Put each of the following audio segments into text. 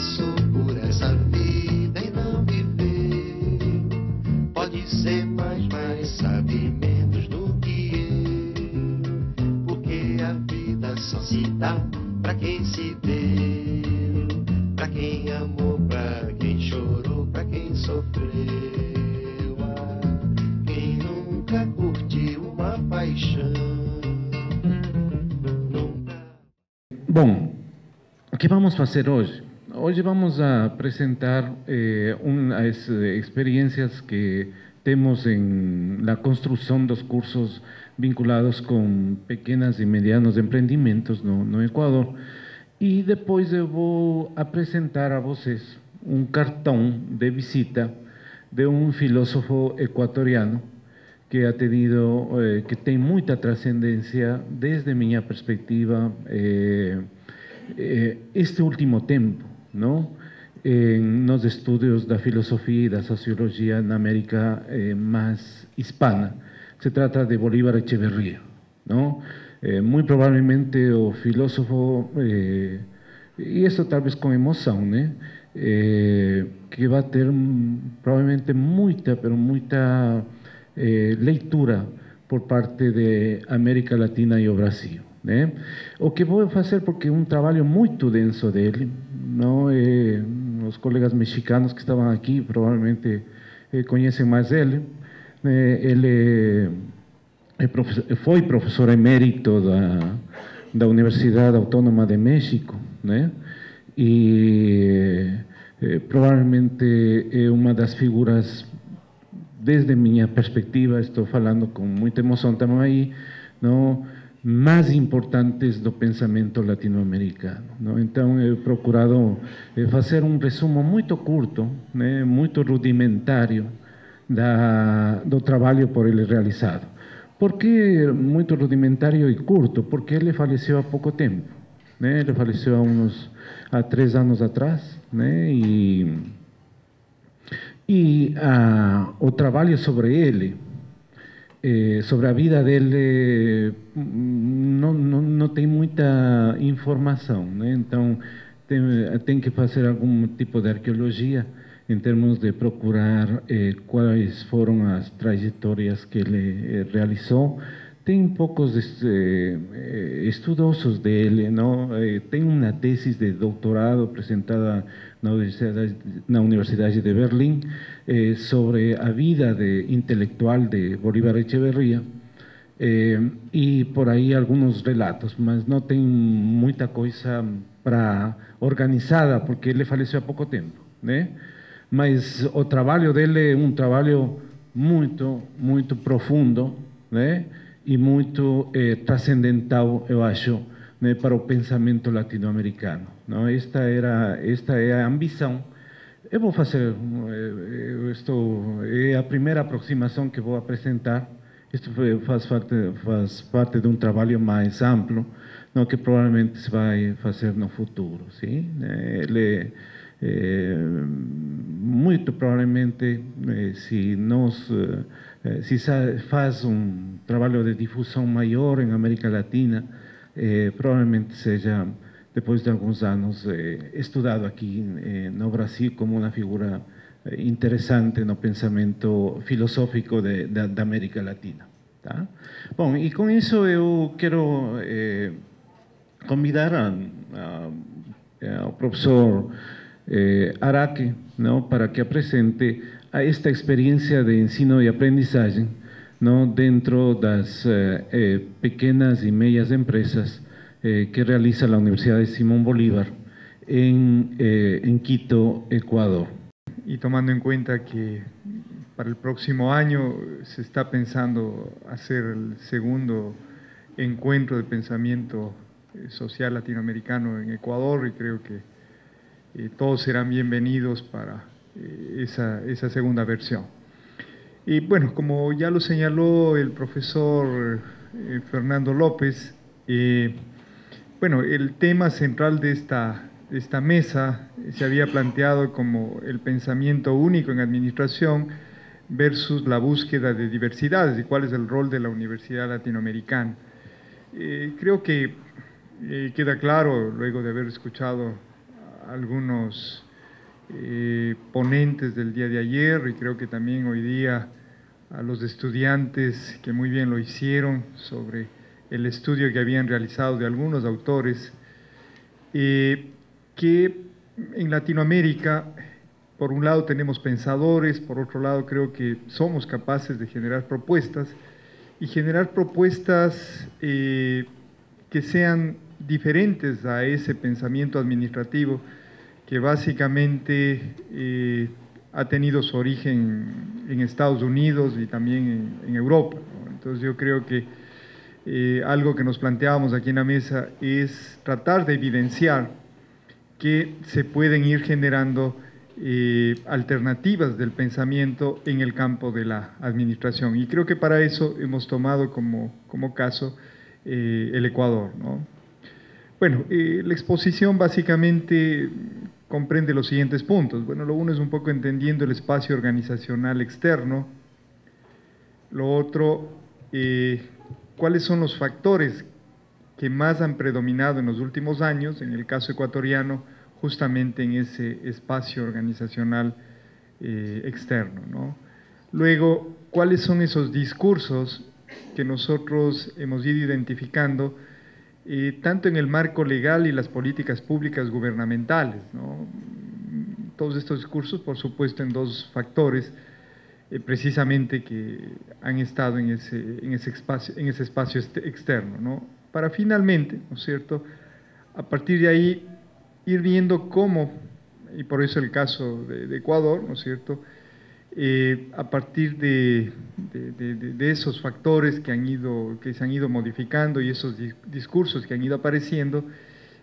passo por essa vida e não me vê. Pode ser mais, mas sabe menos do que eu. Porque a vida só se dá pra quem se deu, pra quem amou, pra quem chorou, pra quem sofreu. Ah, quem nunca curtiu uma paixão. Bom, o que vamos fazer hoje? Hoje vamos apresentar as experiências que temos na construção dos cursos vinculados com pequenas e medianos empreendimentos no Equador. E depois eu vou apresentar a vocês cartão de visita de filósofo equatoriano que ha tenido, que tem muita trascendencia desde minha perspectiva este último tempo, não? Nos estudos da filosofia e da sociologia na América mais hispana. Se trata de Bolívar Echeverría, não? Muito provavelmente o filósofo, e isso talvez com emoção, né? Que vai ter provavelmente muita leitura por parte de América Latina e o Brasil, né? O que vou fazer, porque é trabalho muito denso dele, não? Os colegas mexicanos que estavam aqui provavelmente conhecem mais ele, né? Ele foi professor emérito da Universidade Autónoma de México, né? E provavelmente é uma das figuras, desde minha perspectiva, estou falando com muita emoção também, não, mais importantes do pensamento latino-americano, não? Então, eu procurado fazer resumo muito curto, né, muito rudimentário do trabalho por ele realizado. Por que muito rudimentário e curto? Porque ele faleceu há pouco tempo, né? Ele faleceu há 3 anos atrás, né? E o trabalho sobre ele, sobre a vida dele, não tem muita informação, né? Então, tem que fazer algum tipo de arqueologia em termos de procurar quais foram as trajetórias que ele realizou. Tem poucos estudiosos dele, não? Tem uma tese de doutorado apresentada na Universidade de Berlim sobre a vida intelectual de Bolívar Echeverría, e por aí alguns relatos, mas não tem muita coisa organizada, porque ele faleceu há pouco tempo, né? Mas o trabalho dele é trabalho muito profundo, né? E muito transcendental, eu acho, né, para o pensamento latino-americano, não? Esta é a ambição. Eu vou fazer, é a primeira aproximação que vou apresentar. Isto faz parte de trabalho mais amplo, não, que provavelmente se vai fazer no futuro, sim? Ele muito provavelmente, se nós se faz trabalho de difusão maior em América Latina, provavelmente seja, depois de alguns anos, estudado aqui no Brasil como uma figura interessante no pensamento filosófico da América Latina, tá? Bom, e com isso eu quero convidar ao professor Araque, não, para que apresente a esta experiência de ensino e aprendizagem, não, dentro das pequenas e médias empresas que realiza a Universidade Simón Bolívar en Quito, Ecuador. Y tomando en cuenta que para el próximo año se está pensando hacer el segundo encuentro de pensamiento social latinoamericano en Ecuador, y creo que todos serán bienvenidos para esa segunda versión. Y bueno, como ya lo señaló el profesor Fernando López, bueno, el tema central de esta mesa se había planteado como el pensamiento único en administración versus la búsqueda de diversidades, y cuál es el rol de la universidad latinoamericana. Creo que queda claro, luego de haber escuchado algunos ponentes del día de ayer y creo que también hoy día a los estudiantes que muy bien lo hicieron sobre el estudio que habían realizado de algunos autores, que en Latinoamérica, por un lado tenemos pensadores, por otro lado creo que somos capaces de generar propuestas y generar propuestas que sean diferentes a ese pensamiento administrativo que básicamente ha tenido su origen en Estados Unidos y también en Europa, ¿no? Entonces yo creo que algo que nos planteábamos aquí en la mesa es tratar de evidenciar que se pueden ir generando alternativas del pensamiento en el campo de la administración. Y creo que para eso hemos tomado como caso el Ecuador, ¿no? Bueno, la exposición básicamente comprende los siguientes puntos. Bueno, lo uno es un poco entendiendo el espacio organizacional externo. Lo otro, cuáles son los factores que más han predominado en los últimos años, en el caso ecuatoriano, justamente en ese espacio organizacional externo, ¿no? Luego, ¿cuáles son esos discursos que nosotros hemos ido identificando, tanto en el marco legal y las políticas públicas gubernamentales, ¿no? Todos estos discursos, por supuesto, en dos factores, precisamente que han estado en ese espacio externo, ¿no? Para finalmente, ¿no es cierto?, a partir de ahí ir viendo cómo, y por eso el caso de Ecuador, ¿no es cierto?, a partir de esos factores que se han ido modificando y esos discursos que han ido apareciendo,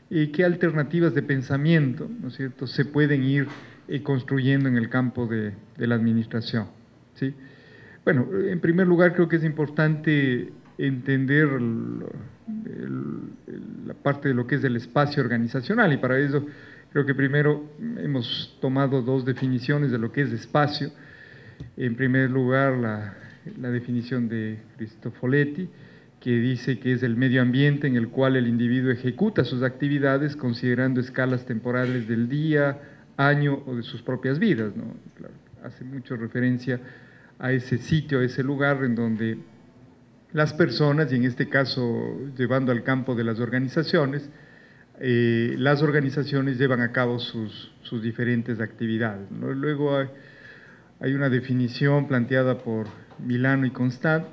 qué alternativas de pensamiento, ¿no es cierto?, se pueden ir construyendo en el campo de la administración, ¿sí? Bueno, en primer lugar creo que es importante entender la parte de lo que es el espacio organizacional, y para eso creo que primero hemos tomado dos definiciones de lo que es espacio. En primer lugar, la definición de Cristofoletti, que dice que es el medio ambiente en el cual el individuo ejecuta sus actividades considerando escalas temporales del día, año o de sus propias vidas, ¿no? Claro, hace mucho referencia a ese sitio, a ese lugar en donde las personas, y en este caso llevando al campo de las organizaciones llevan a cabo sus diferentes actividades, ¿no? Luego hay una definición planteada por Milano y Constant,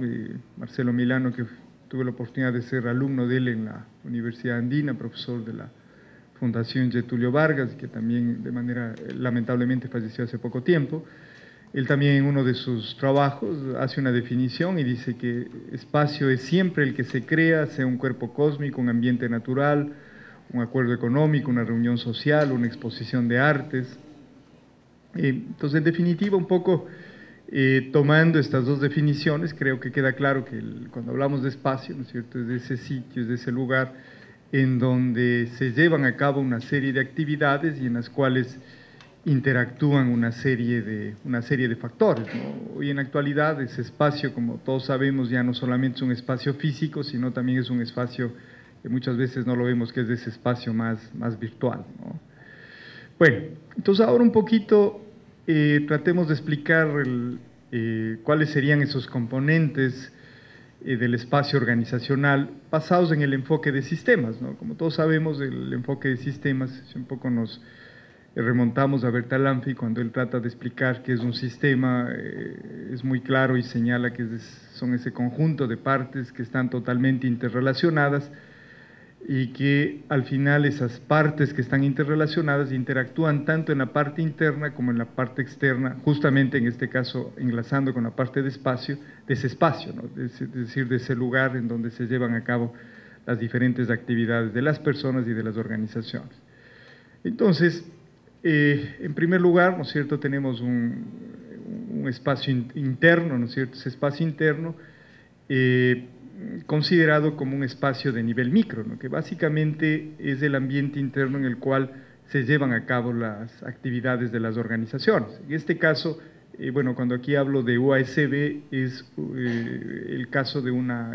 Marcelo Milano, que tuve la oportunidad de ser alumno de él en la Universidad Andina, profesor de la Fundación Getulio Vargas, que también de manera lamentablemente falleció hace poco tiempo. Él también en uno de sus trabajos hace una definición y dice que espacio es siempre el que se crea, sea un cuerpo cósmico, un ambiente natural, un acuerdo económico, una reunión social, una exposición de artes. Entonces, en definitiva, un poco tomando estas dos definiciones, creo que queda claro que cuando hablamos de espacio, ¿no es cierto?, es de ese sitio, es de ese lugar en donde se llevan a cabo una serie de actividades y en las cuales interactúan una serie de factores, ¿no? Hoy en la actualidad ese espacio, como todos sabemos, ya no solamente es un espacio físico, sino también es un espacio que muchas veces no lo vemos, que es ese espacio más virtual, ¿no? Bueno, entonces ahora un poquito tratemos de explicar cuáles serían esos componentes del espacio organizacional basados en el enfoque de sistemas, ¿no? Como todos sabemos, el enfoque de sistemas un poco nos remontamos a Bertalanffy cuando él trata de explicar qué es un sistema, es muy claro y señala que son ese conjunto de partes que están totalmente interrelacionadas y que al final esas partes que están interrelacionadas interactúan tanto en la parte interna como en la parte externa, justamente en este caso enlazando con la parte de espacio, de ese espacio, ¿no? Es decir, de ese lugar en donde se llevan a cabo las diferentes actividades de las personas y de las organizaciones. Entonces, en primer lugar, ¿no es cierto?, tenemos un espacio interno, ¿no es cierto?, ese espacio interno considerado como un espacio de nivel micro, ¿no?, que básicamente es el ambiente interno en el cual se llevan a cabo las actividades de las organizaciones. En este caso, bueno, cuando aquí hablo de UASB, es el caso de una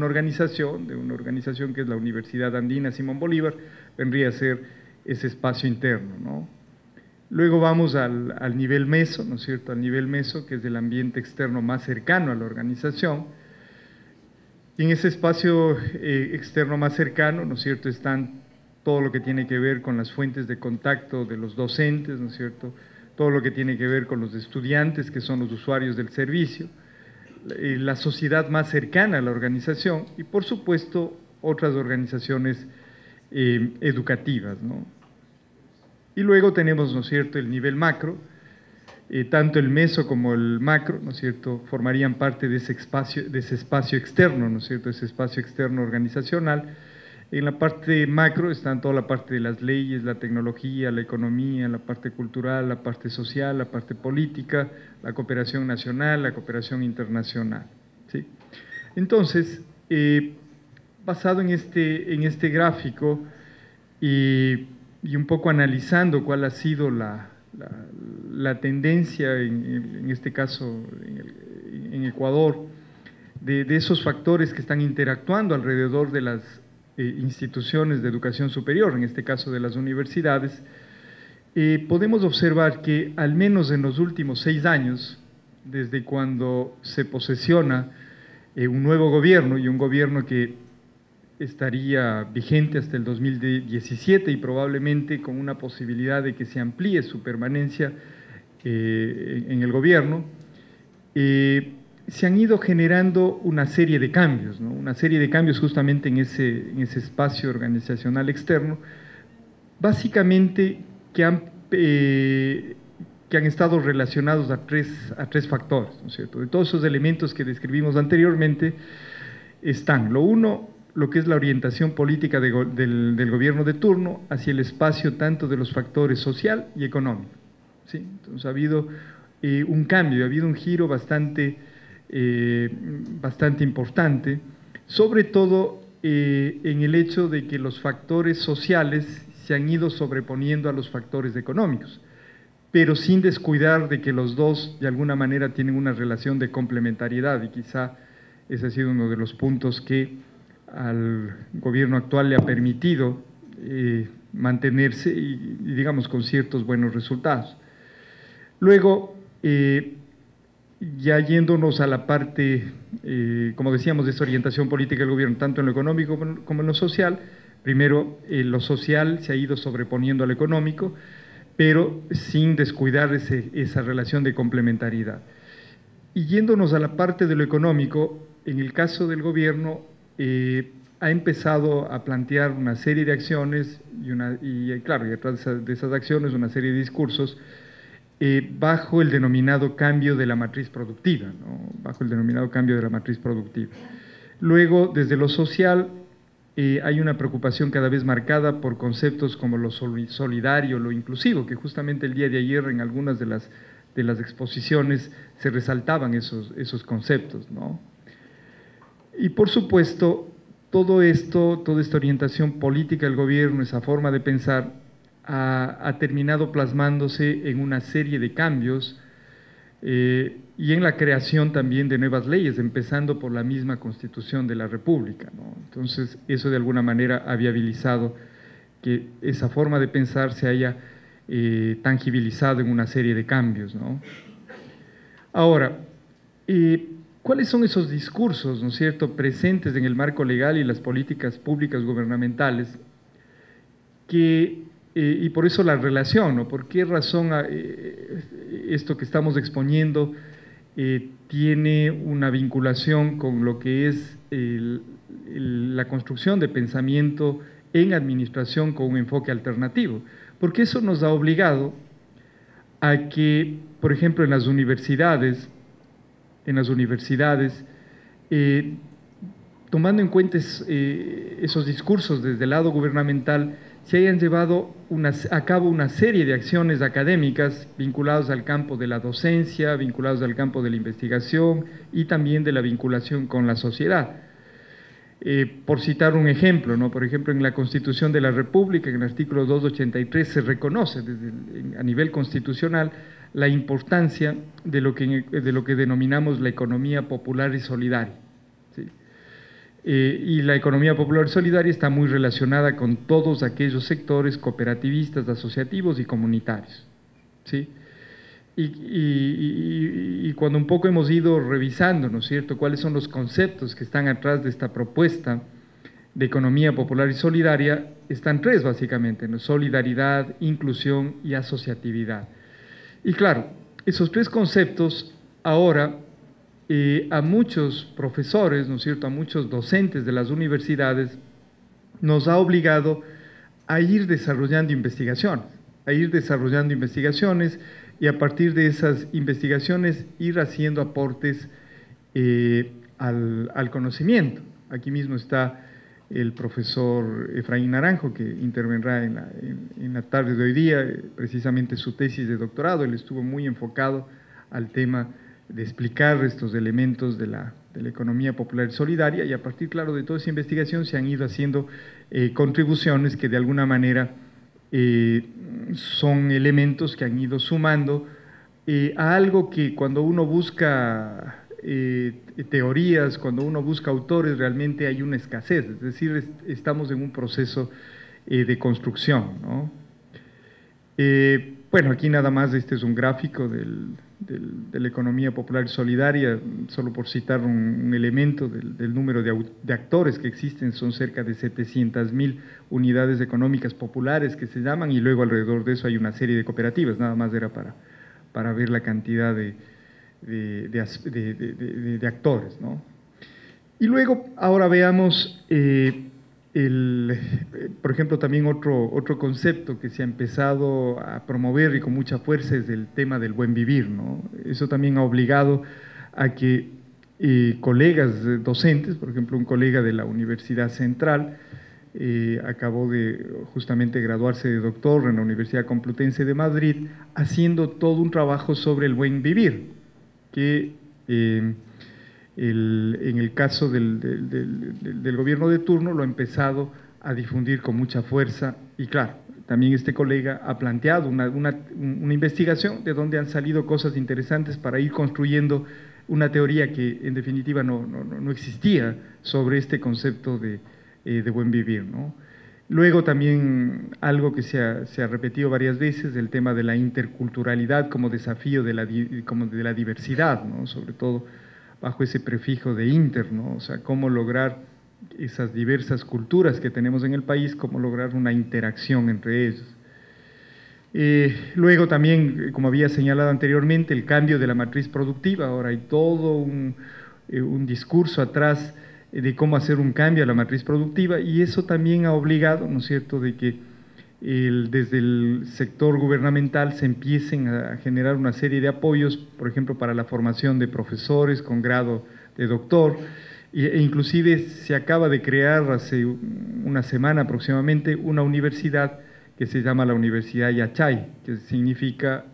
organización que es la Universidad Andina Simón Bolívar, vendría a ser ese espacio interno, ¿no? Luego vamos al nivel meso, ¿no es cierto?, al nivel meso, que es el ambiente externo más cercano a la organización. Y en ese espacio externo más cercano, ¿no es cierto?, están todo lo que tiene que ver con las fuentes de contacto de los docentes, ¿no es cierto?, todo lo que tiene que ver con los estudiantes, que son los usuarios del servicio, la sociedad más cercana a la organización y, por supuesto, otras organizaciones educativas, ¿no? Y luego tenemos, ¿no es cierto?, el nivel macro, tanto el meso como el macro, ¿no es cierto?, formarían parte de ese espacio externo, ¿no es cierto?, ese espacio externo organizacional. En la parte macro están toda la parte de las leyes, la tecnología, la economía, la parte cultural, la parte social, la parte política, la cooperación nacional, la cooperación internacional, ¿sí? Entonces, basado en este gráfico y un poco analizando cuál ha sido la tendencia, en este caso en Ecuador, de esos factores que están interactuando alrededor de las instituciones de educación superior, en este caso de las universidades, podemos observar que al menos en los últimos 6 años, desde cuando se posesiona un nuevo gobierno, y un gobierno que estaría vigente hasta el 2017 y probablemente con una posibilidad de que se amplíe su permanencia en el gobierno, se han ido generando una serie de cambios, ¿no?, una serie de cambios justamente en ese espacio organizacional externo, básicamente que han estado relacionados a tres factores, ¿no es cierto? De todos esos elementos que describimos anteriormente están, lo uno, lo que es la orientación política del gobierno de turno hacia el espacio tanto de los factores social y económico, ¿sí? Entonces ha habido un cambio, ha habido un giro bastante importante, sobre todo en el hecho de que los factores sociales se han ido sobreponiendo a los factores económicos, pero sin descuidar de que los dos de alguna manera tienen una relación de complementariedad, y quizá ese ha sido uno de los puntos que al gobierno actual le ha permitido mantenerse y digamos con ciertos buenos resultados. Luego, ya yéndonos a la parte, como decíamos, de esa orientación política del gobierno, tanto en lo económico como en lo social, primero lo social se ha ido sobreponiendo al económico, pero sin descuidar esa relación de complementariedad. Y yéndonos a la parte de lo económico, en el caso del gobierno ha empezado a plantear una serie de acciones y claro, y detrás de esas acciones una serie de discursos, bajo el denominado cambio de la matriz productiva, ¿no?, bajo el denominado cambio de la matriz productiva. Luego, desde lo social, hay una preocupación cada vez marcada por conceptos como lo solidario, lo inclusivo, que justamente el día de ayer en algunas de las exposiciones se resaltaban esos conceptos, ¿no? Y por supuesto, todo esto, toda esta orientación política del gobierno, esa forma de pensar, ha terminado plasmándose en una serie de cambios y en la creación también de nuevas leyes, empezando por la misma Constitución de la República, ¿no? Entonces, eso de alguna manera ha viabilizado que esa forma de pensar se haya tangibilizado en una serie de cambios, ¿no? Ahora, ¿cuáles son esos discursos, ¿no es cierto?, presentes en el marco legal y las políticas públicas gubernamentales que… y por eso la relación, ¿no? ¿Por qué razón esto que estamos exponiendo tiene una vinculación con lo que es la construcción de pensamiento en administración con un enfoque alternativo? Porque eso nos ha obligado a que, por ejemplo, en las universidades tomando en cuenta esos discursos desde el lado gubernamental, se hayan llevado a cabo una serie de acciones académicas vinculadas al campo de la docencia, vinculadas al campo de la investigación y también de la vinculación con la sociedad. Por citar un ejemplo, ¿no?, por ejemplo, en la Constitución de la República, en el artículo 283, se reconoce a nivel constitucional la importancia de lo que denominamos la economía popular y solidaria, ¿sí? Y la economía popular solidaria está muy relacionada con todos aquellos sectores cooperativistas, asociativos y comunitarios, ¿sí? Y cuando un poco hemos ido revisando, ¿no es cierto?, cuáles son los conceptos que están atrás de esta propuesta de economía popular y solidaria, están tres básicamente, ¿no? Solidaridad, inclusión y asociatividad. Y claro, esos tres conceptos ahora a muchos profesores, ¿no es cierto?, a muchos docentes de las universidades, nos ha obligado a ir desarrollando investigaciones, y a partir de esas investigaciones ir haciendo aportes al conocimiento. Aquí mismo está el profesor Efraín Naranjo, que intervendrá en la tarde de hoy día, precisamente su tesis de doctorado. Él estuvo muy enfocado al tema de explicar estos elementos de la economía popular solidaria, y a partir, claro, de toda esa investigación se han ido haciendo contribuciones que de alguna manera son elementos que han ido sumando a algo que cuando uno busca teorías, cuando uno busca autores, realmente hay una escasez, es decir, estamos en un proceso de construcción, ¿no? Bueno, aquí nada más, este es un gráfico de la economía popular solidaria, solo por citar un elemento del número de actores que existen, son cerca de 700.000 unidades económicas populares que se llaman, y luego alrededor de eso hay una serie de cooperativas, nada más era para ver la cantidad de actores, ¿no? Y luego, ahora veamos, por ejemplo, también otro concepto que se ha empezado a promover y con mucha fuerza es el tema del buen vivir, ¿no? Eso también ha obligado a que colegas docentes, por ejemplo, un colega de la Universidad Central, acabó de justamente graduarse de doctor en la Universidad Complutense de Madrid, haciendo todo un trabajo sobre el buen vivir, que en el caso del gobierno de turno lo ha empezado a difundir con mucha fuerza. Y claro, también este colega ha planteado una investigación de donde han salido cosas interesantes para ir construyendo una teoría que en definitiva no existía sobre este concepto de buen vivir, ¿no? Luego también algo que se ha repetido varias veces, el tema de la interculturalidad como desafío de la diversidad, ¿no? Sobre todo bajo ese prefijo de inter, ¿no? O sea, cómo lograr esas diversas culturas que tenemos en el país, cómo lograr una interacción entre ellos. Luego también, como había señalado anteriormente, el cambio de la matriz productiva. Ahora hay todo un discurso atrás de cómo hacer un cambio a la matriz productiva, y eso también ha obligado, ¿no es cierto?, de que desde el sector gubernamental se empiecen a generar una serie de apoyos, por ejemplo, para la formación de profesores con grado de doctor, e inclusive se acaba de crear hace una semana aproximadamente una universidad que se llama la Universidad Yachay, que significa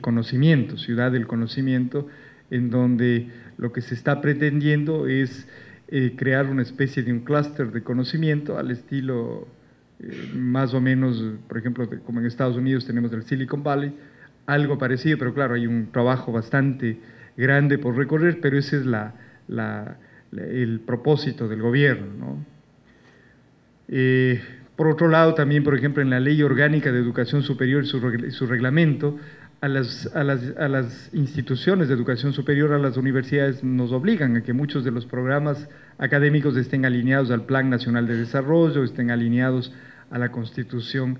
conocimiento, ciudad del conocimiento, en donde lo que se está pretendiendo es crear una especie de un clúster de conocimiento al estilo más o menos, por ejemplo, como en Estados Unidos tenemos el Silicon Valley, algo parecido, pero claro, hay un trabajo bastante grande por recorrer, pero ese es el propósito del gobierno, ¿no? Por otro lado, también, por ejemplo, en la Ley Orgánica de Educación Superior y su reglamento, a las instituciones de educación superior, a las universidades, nos obligan a que muchos de los programas académicos estén alineados al Plan Nacional de Desarrollo, estén alineados a la Constitución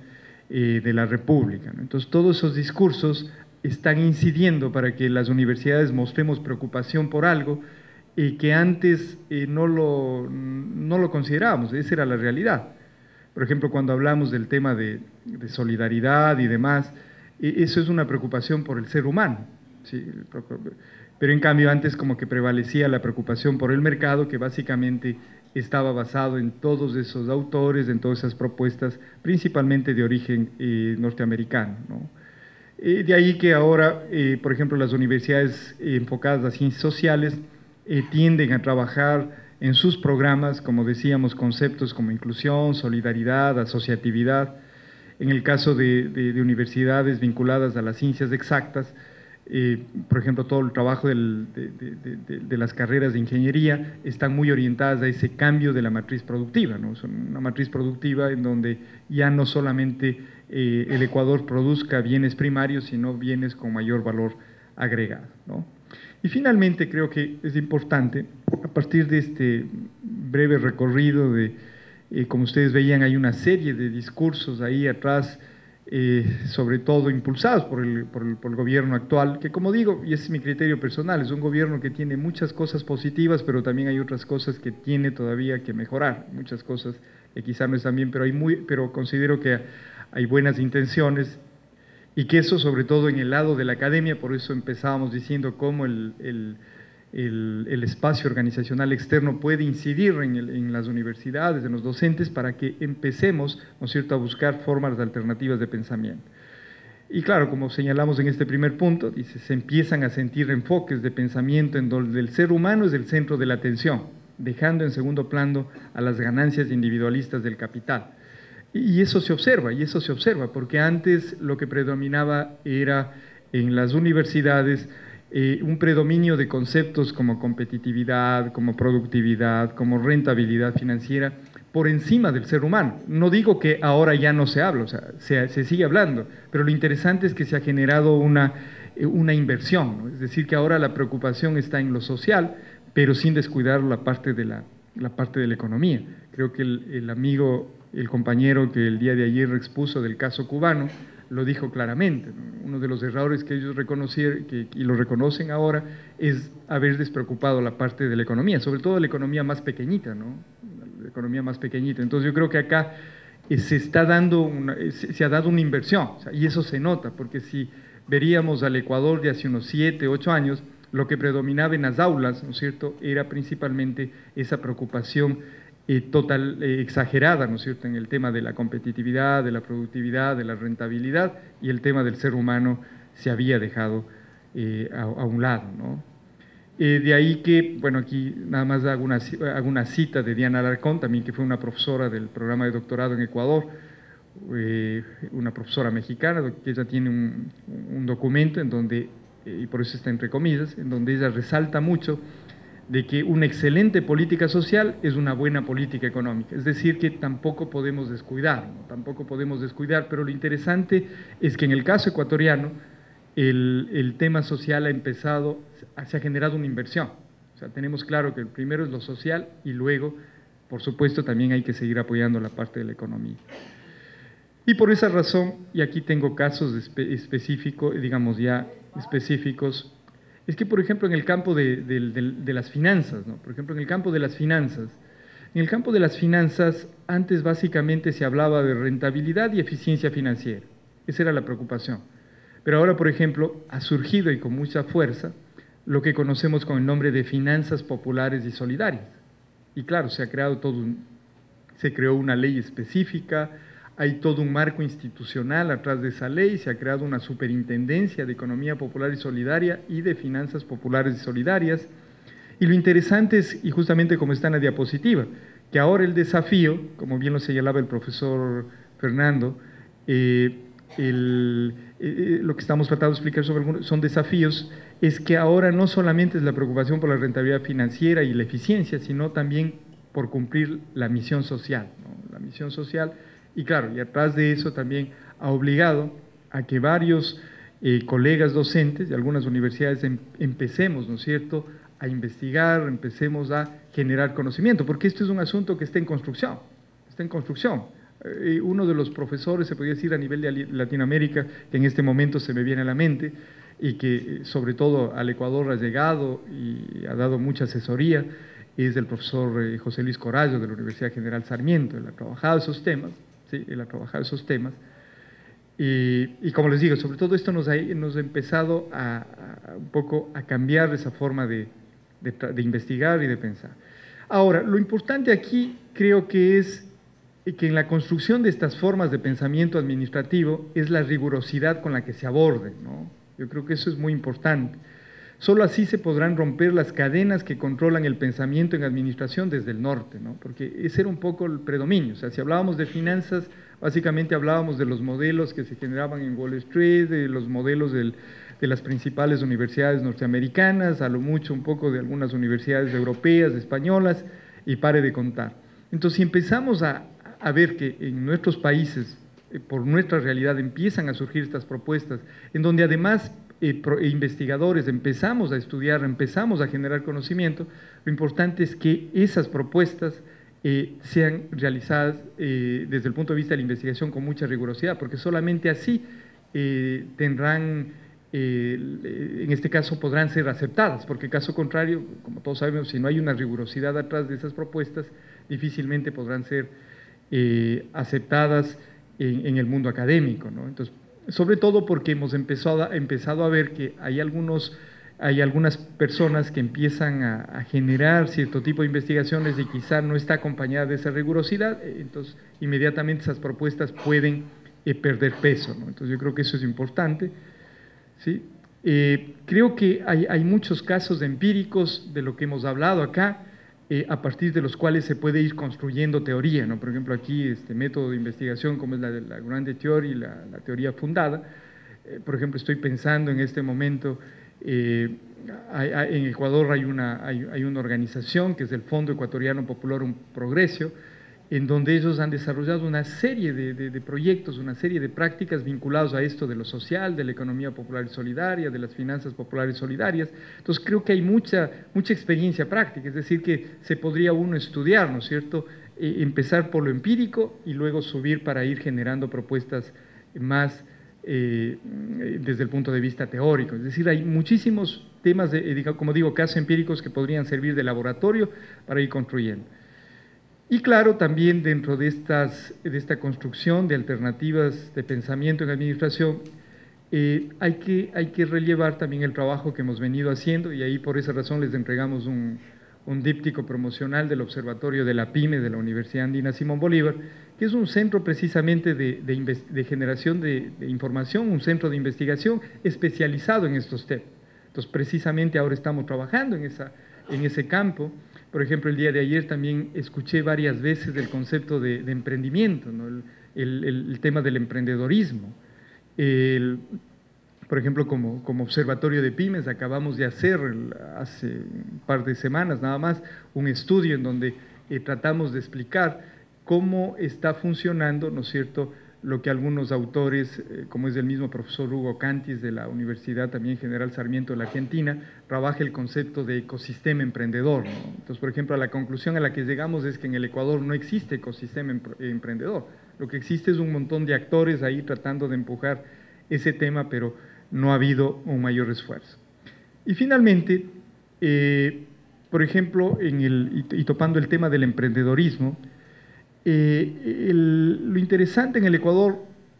de la República, ¿no? Entonces, todos esos discursos están incidiendo para que las universidades mostremos preocupación por algo que antes no lo considerábamos, esa era la realidad. Por ejemplo, cuando hablamos del tema de solidaridad y demás, eso es una preocupación por el ser humano, ¿sí? Pero en cambio antes como que prevalecía la preocupación por el mercado, que básicamente estaba basado en todos esos autores, en todas esas propuestas, principalmente de origen norteamericano, ¿no? De ahí que ahora, por ejemplo, las universidades enfocadas a ciencias sociales tienden a trabajar en sus programas, como decíamos, conceptos como inclusión, solidaridad, asociatividad. En el caso de universidades vinculadas a las ciencias exactas, Por ejemplo, todo el trabajo de las carreras de ingeniería están muy orientadas a ese cambio de la matriz productiva, ¿no? Son una matriz productiva en donde ya no solamente el Ecuador produzca bienes primarios, sino bienes con mayor valor agregado, ¿no? Y finalmente creo que es importante, a partir de este breve recorrido de, como ustedes veían, hay una serie de discursos ahí atrás, sobre todo impulsados por el gobierno actual, que, como digo, y ese es mi criterio personal, es un gobierno que tiene muchas cosas positivas, pero también hay otras cosas que tiene todavía que mejorar, muchas cosas que quizá no están bien, pero, pero considero que hay buenas intenciones, y que eso, sobre todo en el lado de la academia, por eso empezábamos diciendo cómo el espacio organizacional externo puede incidir en las universidades, en los docentes, para que empecemos, ¿no es cierto?, a buscar formas alternativas de pensamiento. Y claro, como señalamos en este primer punto, dice, se empiezan a sentir enfoques de pensamiento en donde el ser humano es el centro de la atención, dejando en segundo plano a las ganancias individualistas del capital. Y eso se observa, porque antes lo que predominaba era en las universidades un predominio de conceptos como competitividad, como productividad, como rentabilidad financiera, por encima del ser humano. No digo que ahora ya no se habla, o sea, se sigue hablando, pero lo interesante es que se ha generado una inversión, ¿no? Es decir, que ahora la preocupación está en lo social, pero sin descuidar la parte de la economía. Creo que el compañero que el día de ayer expuso del caso cubano, lo dijo claramente. Uno de los errores que ellos reconocieron y lo reconocen ahora es haber despreocupado la parte de la economía, sobre todo la economía más pequeñita, ¿no? La economía más pequeñita. Entonces yo creo que acá se ha dado una inversión, o sea, y eso se nota, porque si veríamos al Ecuador de hace unos 7, 8 años, lo que predominaba en las aulas, ¿no es cierto?, era principalmente esa preocupación exagerada, ¿no es cierto?, en el tema de la competitividad, de la productividad, de la rentabilidad, y el tema del ser humano se había dejado a un lado, ¿no? De ahí que, bueno, aquí nada más hago una cita de Diana Alarcón, también que fue una profesora del programa de doctorado en Ecuador, una profesora mexicana, que ella tiene un documento en donde, y por eso está entre comillas, en donde ella resalta mucho de que una excelente política social es una buena política económica. Es decir, que tampoco podemos descuidar, ¿no? Pero lo interesante es que en el caso ecuatoriano el tema social se ha generado una inversión. O sea, tenemos claro que primero es lo social y luego, por supuesto, también hay que seguir apoyando la parte de la economía. Y por esa razón, y aquí tengo casos específicos, es que, por ejemplo, en el campo de las finanzas, ¿no? En el campo de las finanzas, antes básicamente se hablaba de rentabilidad y eficiencia financiera. Esa era la preocupación. Pero ahora, por ejemplo, ha surgido y con mucha fuerza lo que conocemos con el nombre de finanzas populares y solidarias. Y claro, se creó una ley específica, hay todo un marco institucional atrás de esa ley, se ha creado una superintendencia de economía popular y solidaria y de finanzas populares y solidarias. Y lo interesante es, y justamente como está en la diapositiva, que ahora el desafío, como bien lo señalaba el profesor Fernando, lo que estamos tratando de explicar sobre algunos son desafíos, es que ahora no solamente es la preocupación por la rentabilidad financiera y la eficiencia, sino también por cumplir la misión social, ¿no? La misión social. Y claro, y atrás de eso también ha obligado a que varios colegas docentes de algunas universidades empecemos, ¿no es cierto?, a investigar, empecemos a generar conocimiento, porque esto es un asunto que está en construcción, uno de los profesores, se podría decir, a nivel de Latinoamérica, que en este momento se me viene a la mente, y que sobre todo al Ecuador ha llegado y ha dado mucha asesoría, es el profesor José Luis Coraggio, de la Universidad General Sarmiento. Él ha trabajado esos temas. Sí, él ha trabajado esos temas y como les digo, sobre todo esto nos ha empezado un poco a cambiar esa forma de investigar y de pensar. Ahora, lo importante aquí creo que es que en la construcción de estas formas de pensamiento administrativo es la rigurosidad con la que se aborden, ¿no? Yo creo que eso es muy importante. Solo así se podrán romper las cadenas que controlan el pensamiento en administración desde el norte, ¿no? Porque ese era un poco el predominio. O sea, si hablábamos de finanzas, básicamente hablábamos de los modelos que se generaban en Wall Street, de los modelos de las principales universidades norteamericanas, a lo mucho un poco de algunas universidades europeas, españolas, y pare de contar. Entonces, si empezamos a ver que en nuestros países, por nuestra realidad, empiezan a surgir estas propuestas, en donde además investigadores empezamos a estudiar, empezamos a generar conocimiento, lo importante es que esas propuestas sean realizadas desde el punto de vista de la investigación con mucha rigurosidad, porque solamente así tendrán, en este caso podrán ser aceptadas, porque caso contrario, como todos sabemos, si no hay una rigurosidad atrás de esas propuestas, difícilmente podrán ser aceptadas en el mundo académico, ¿no? Entonces, sobre todo porque hemos empezado a ver que hay algunas personas que empiezan a generar cierto tipo de investigaciones y quizá no está acompañada de esa rigurosidad, entonces inmediatamente esas propuestas pueden perder peso, ¿no? Entonces yo creo que eso es importante, ¿sí? Creo que hay muchos casos empíricos de lo que hemos hablado acá, a partir de los cuales se puede ir construyendo teoría, ¿no? Por ejemplo, aquí este método de investigación como es la de la grande teoría y la teoría fundada. Por ejemplo, estoy pensando en este momento, en Ecuador hay una organización que es el Fondo Ecuatoriano Popular Un Progreso, en donde ellos han desarrollado una serie de proyectos, una serie de prácticas vinculados a esto de lo social, de la economía popular y solidaria, de las finanzas populares solidarias. Entonces creo que hay mucha experiencia práctica, es decir, que se podría uno estudiar, ¿no es cierto?, empezar por lo empírico y luego subir para ir generando propuestas más desde el punto de vista teórico. Es decir, hay muchísimos temas, como digo, casos empíricos que podrían servir de laboratorio para ir construyendo. Y claro, también dentro de esta construcción de alternativas de pensamiento en administración, hay que relevar también el trabajo que hemos venido haciendo, y ahí por esa razón les entregamos un díptico promocional del Observatorio de la PYME de la Universidad Andina Simón Bolívar, que es un centro precisamente de generación de información, un centro de investigación especializado en estos temas. Entonces, precisamente ahora estamos trabajando en ese campo. Por ejemplo, el día de ayer también escuché varias veces el concepto de emprendimiento, ¿no? El tema del emprendedorismo. Por ejemplo, como Observatorio de Pymes acabamos de hacer hace un par de semanas nada más un estudio en donde tratamos de explicar cómo está funcionando, ¿no es cierto?, lo que algunos autores, como es el mismo profesor Hugo Kantis de la Universidad también General Sarmiento de la Argentina, trabaja el concepto de ecosistema emprendedor, ¿no? Entonces, por ejemplo, la conclusión a la que llegamos es que en el Ecuador no existe ecosistema emprendedor. Lo que existe es un montón de actores ahí tratando de empujar ese tema, pero no ha habido un mayor esfuerzo. Y finalmente, por ejemplo, topando el tema del emprendedorismo, lo interesante en el Ecuador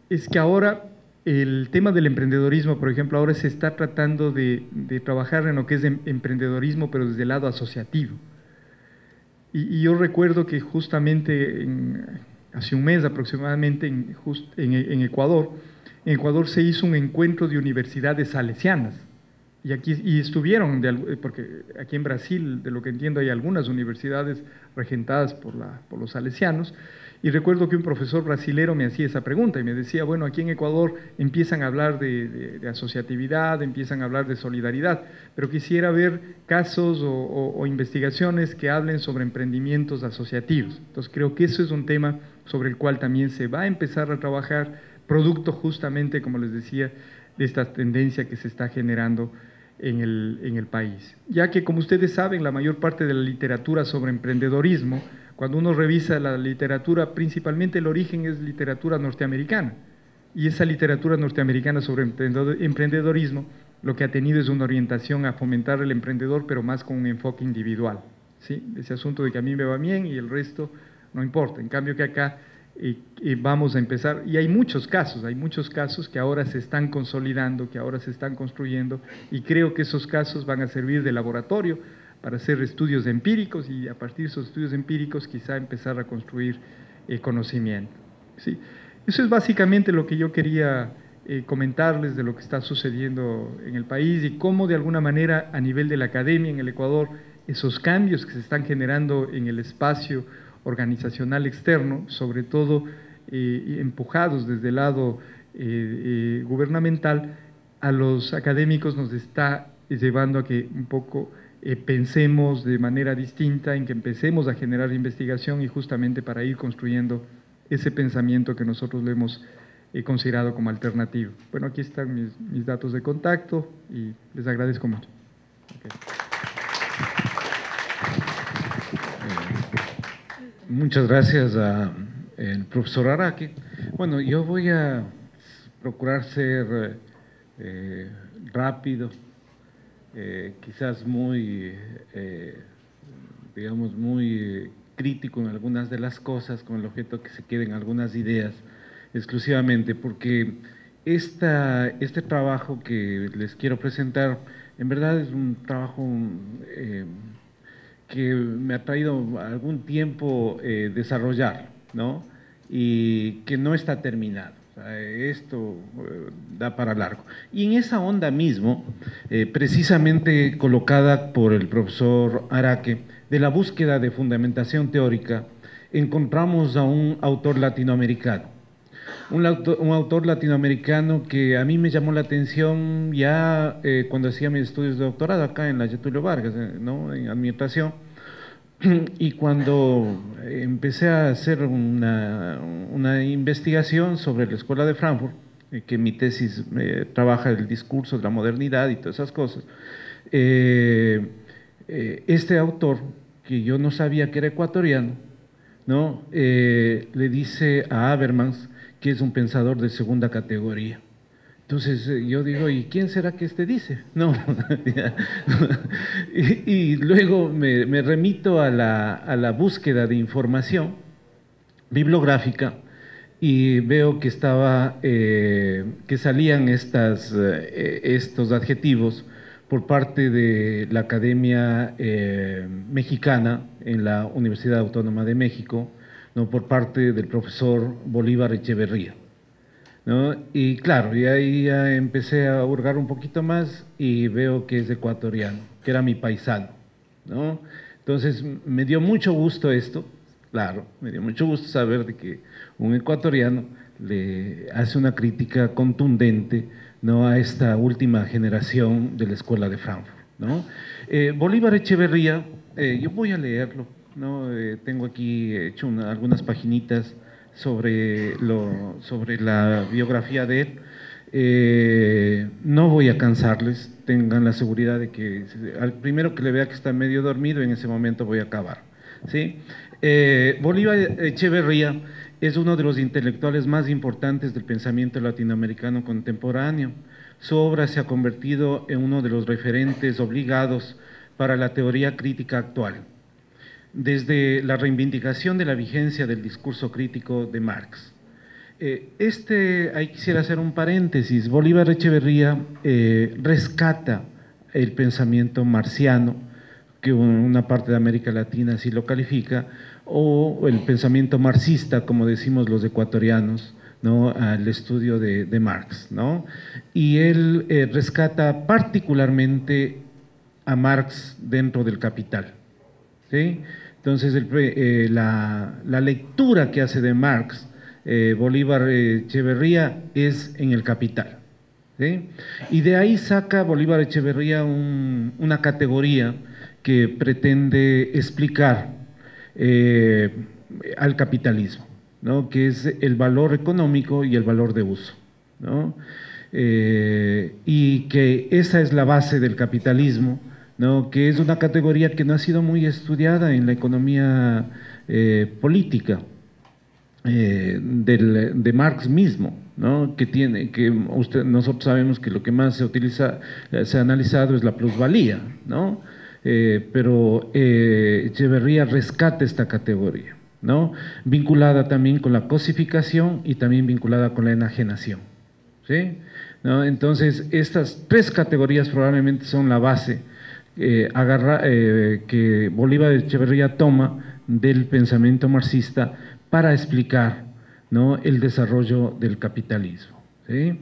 es que ahora el tema del emprendedorismo, por ejemplo, ahora se está tratando de trabajar en lo que es emprendedorismo, pero desde el lado asociativo. Y yo recuerdo que justamente hace un mes aproximadamente en Ecuador se hizo un encuentro de universidades salesianas. Y estuvieron, porque aquí en Brasil, de lo que entiendo, hay algunas universidades regentadas por los salesianos, y recuerdo que un profesor brasilero me hacía esa pregunta y me decía, bueno, aquí en Ecuador empiezan a hablar de asociatividad, empiezan a hablar de solidaridad, pero quisiera ver casos o investigaciones que hablen sobre emprendimientos asociativos. Entonces creo que eso es un tema sobre el cual también se va a empezar a trabajar, producto justamente, como les decía, de esta tendencia que se está generando en el país, ya que, como ustedes saben, la mayor parte de la literatura sobre emprendedorismo, cuando uno revisa la literatura, principalmente el origen es literatura norteamericana, y esa literatura norteamericana sobre emprendedorismo lo que ha tenido es una orientación a fomentar el emprendedor, pero más con un enfoque individual, ¿sí? Ese asunto de que a mí me va bien y el resto no importa. En cambio que acá vamos a empezar, y hay muchos casos que ahora se están consolidando, que ahora se están construyendo, y creo que esos casos van a servir de laboratorio para hacer estudios empíricos, y a partir de esos estudios empíricos quizá empezar a construir conocimiento, ¿sí? Eso es básicamente lo que yo quería comentarles de lo que está sucediendo en el país y cómo de alguna manera a nivel de la academia en el Ecuador esos cambios que se están generando en el espacio organizacional externo, sobre todo empujados desde el lado gubernamental, a los académicos nos está llevando a que un poco pensemos de manera distinta, en que empecemos a generar investigación y justamente para ir construyendo ese pensamiento que nosotros lo hemos considerado como alternativo. Bueno, aquí están mis datos de contacto y les agradezco mucho. Okay. Muchas gracias al profesor Araki. Bueno, yo voy a procurar ser rápido, quizás muy, digamos, muy crítico en algunas de las cosas, con el objeto que se queden algunas ideas exclusivamente, porque este trabajo que les quiero presentar, en verdad es un trabajo que me ha traído algún tiempo desarrollar, ¿no? Y que no está terminado. Esto da para largo. Y en esa onda mismo, precisamente colocada por el profesor Araque, de la búsqueda de fundamentación teórica, encontramos a un autor latinoamericano. Un autor latinoamericano que a mí me llamó la atención ya cuando hacía mis estudios de doctorado acá en la Getulio Vargas, ¿no? En administración. Y cuando empecé a hacer una investigación sobre la Escuela de Frankfurt, que mi tesis trabaja el discurso de la modernidad y todas esas cosas, este autor, que yo no sabía que era ecuatoriano, ¿no? Le dice a Habermas que es un pensador de segunda categoría. Entonces yo digo, ¿y quién será que este dice? No. y luego me remito a la búsqueda de información bibliográfica y veo que estaba que salían estos adjetivos por parte de la Academia Mexicana en la Universidad Autónoma de México, ¿no? Por parte del profesor Bolívar Echeverría, ¿no? Y claro, y ahí ya empecé a hurgar un poquito más y veo que es ecuatoriano, que era mi paisano, ¿no? Entonces me dio mucho gusto esto, claro, me dio mucho gusto saber de que un ecuatoriano le hace una crítica contundente, ¿no?, a esta última generación de la Escuela de Frankfurt, ¿no? Bolívar Echeverría, yo voy a leerlo, ¿no? Tengo aquí hecho algunas paginitas sobre la biografía de él. No voy a cansarles, tengan la seguridad de que al primero que le vea que está medio dormido, en ese momento voy a acabar, ¿sí? Bolívar Echeverría es uno de los intelectuales más importantes del pensamiento latinoamericano contemporáneo. Su obra se ha convertido en uno de los referentes obligados para la teoría crítica actual, desde la reivindicación de la vigencia del discurso crítico de Marx. Ahí quisiera hacer un paréntesis. Bolívar Echeverría rescata el pensamiento marxiano, que una parte de América Latina así lo califica, o el pensamiento marxista, como decimos los ecuatorianos, ¿no?, al estudio de Marx, ¿no? Y él rescata particularmente a Marx dentro del Capital, ¿sí? Entonces, la lectura que hace de Marx Bolívar Echeverría es en el Capital, ¿sí? Y de ahí saca Bolívar Echeverría una categoría que pretende explicar al capitalismo, ¿no?, que es el valor económico y el valor de uso, ¿no? Y que esa es la base del capitalismo, ¿no?, que es una categoría que no ha sido muy estudiada en la economía política de Marx mismo, ¿no?, nosotros sabemos que lo que más se ha analizado es la plusvalía, ¿no? Pero Echeverría rescata esta categoría, ¿no?, vinculada también con la cosificación y también vinculada con la enajenación, ¿sí? ¿No? Entonces estas tres categorías probablemente son la base que Bolívar Echeverría toma del pensamiento marxista para explicar, ¿no?, el desarrollo del capitalismo, ¿sí?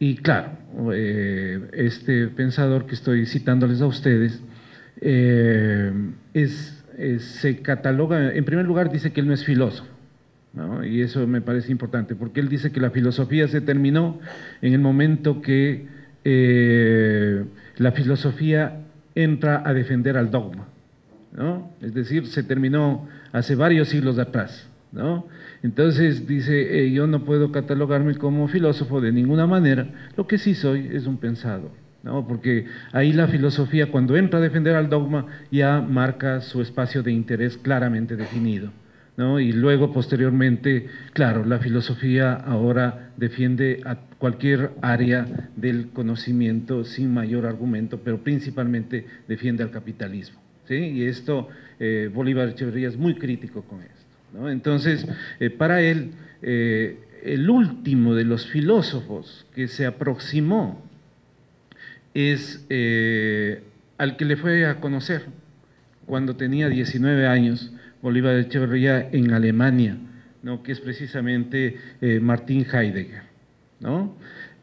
Y claro, este pensador que estoy citándoles a ustedes se cataloga, en primer lugar dice que él no es filósofo, ¿no?, y eso me parece importante porque él dice que la filosofía se terminó en el momento que la filosofía entra a defender al dogma, ¿no? Es decir, se terminó hace varios siglos atrás, ¿no? Entonces dice, yo no puedo catalogarme como filósofo de ninguna manera, lo que sí soy es un pensador, ¿no? Porque ahí la filosofía, cuando entra a defender al dogma, ya marca su espacio de interés claramente definido, ¿no? Y luego, posteriormente, claro, la filosofía ahora defiende a cualquier área del conocimiento sin mayor argumento, pero principalmente defiende al capitalismo, ¿sí? Y esto, Bolívar Echeverría es muy crítico con esto, ¿no? Entonces, para él, el último de los filósofos que se aproximó es al que le fue a conocer cuando tenía 19 años, Bolívar Echeverría en Alemania, ¿no? Que es precisamente Martin Heidegger, ¿no?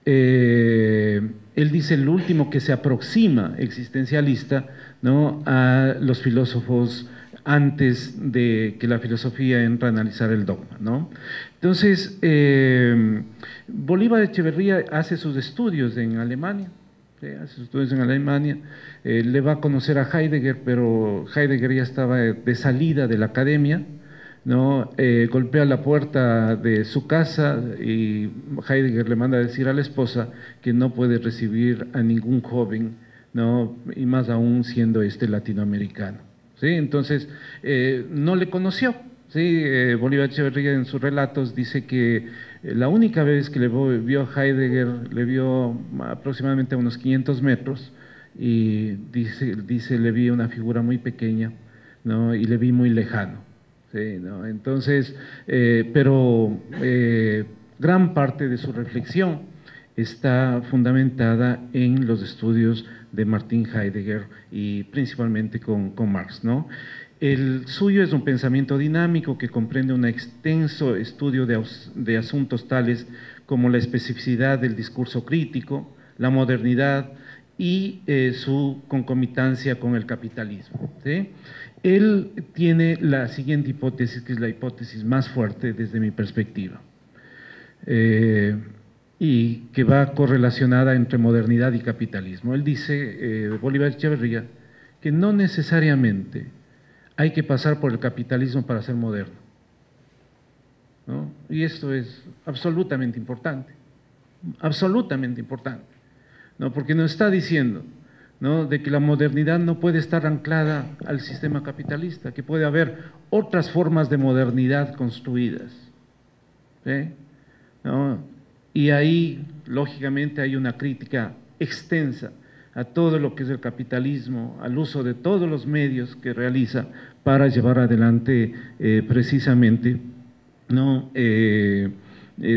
Él dice el último que se aproxima existencialista, ¿no?, a los filósofos antes de que la filosofía entre a analizar el dogma, ¿no? Entonces, Bolívar Echeverría hace sus estudios en Alemania, le va a conocer a Heidegger, pero Heidegger ya estaba de salida de la academia, ¿no? Golpea la puerta de su casa y Heidegger le manda a decir a la esposa que no puede recibir a ningún joven, ¿no?, y más aún siendo este latinoamericano, ¿sí? Entonces, no le conoció, ¿sí? Bolívar Echeverría en sus relatos dice que la única vez que le vio a Heidegger, le vio aproximadamente a unos 500 metros y dice le vi una figura muy pequeña, ¿no?, y le vi muy lejano, ¿sí?, ¿no? Entonces, pero gran parte de su reflexión está fundamentada en los estudios de Martin Heidegger y principalmente con Marx, ¿no? El suyo es un pensamiento dinámico que comprende un extenso estudio de asuntos tales como la especificidad del discurso crítico, la modernidad y su concomitancia con el capitalismo, ¿sí? Él tiene la siguiente hipótesis, que es la hipótesis más fuerte desde mi perspectiva, y que va correlacionada entre modernidad y capitalismo. Él dice, Bolívar Echeverría, que no necesariamente hay que pasar por el capitalismo para ser moderno, ¿no? Y esto es absolutamente importante, ¿no? Porque nos está diciendo, ¿no?, de que la modernidad no puede estar anclada al sistema capitalista, que puede haber otras formas de modernidad construidas, ¿sí?, ¿no? Y ahí, lógicamente, hay una crítica extensa a todo lo que es el capitalismo, al uso de todos los medios que realiza para llevar adelante precisamente, ¿no?,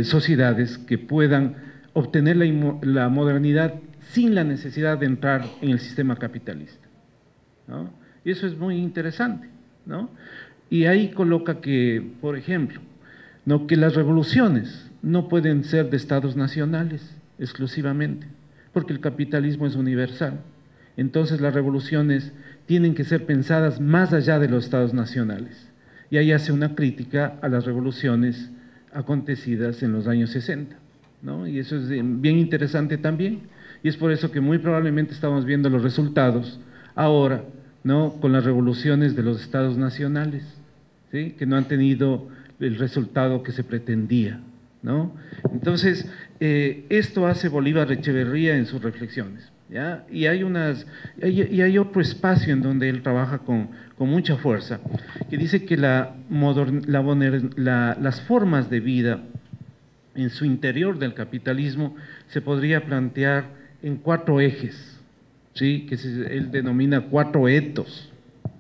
sociedades que puedan obtener la modernidad sin la necesidad de entrar en el sistema capitalista, ¿no? Y eso es muy interesante, ¿no? Y ahí coloca que, por ejemplo, ¿no?, que las revoluciones no pueden ser de estados nacionales exclusivamente, porque el capitalismo es universal. Entonces las revoluciones tienen que ser pensadas más allá de los estados nacionales. Y ahí hace una crítica a las revoluciones acontecidas en los años 60, ¿no? Y eso es bien interesante también. Y es por eso que muy probablemente estamos viendo los resultados ahora, ¿no?, con las revoluciones de los estados nacionales, ¿sí?, que no han tenido el resultado que se pretendía, ¿no? Entonces, esto hace Bolívar Echeverría en sus reflexiones, ¿ya? Y hay otro espacio en donde él trabaja con mucha fuerza, que dice que las formas de vida en su interior del capitalismo se podría plantear en cuatro ejes, ¿sí?, que él denomina cuatro etos,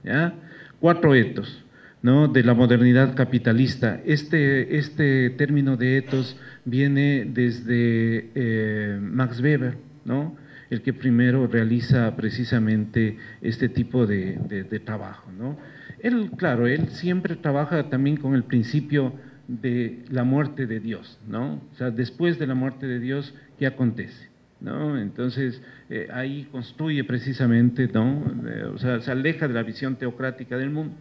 ¿ya?, cuatro etos, ¿no?, de la modernidad capitalista. Este término de ethos viene desde Max Weber, ¿no?, el que primero realiza precisamente este tipo de trabajo, ¿no? Él, claro, él siempre trabaja también con el principio de la muerte de Dios, ¿no? O sea, después de la muerte de Dios, ¿qué acontece?, ¿no? Entonces, ahí construye precisamente, ¿no?, o sea, se aleja de la visión teocrática del mundo,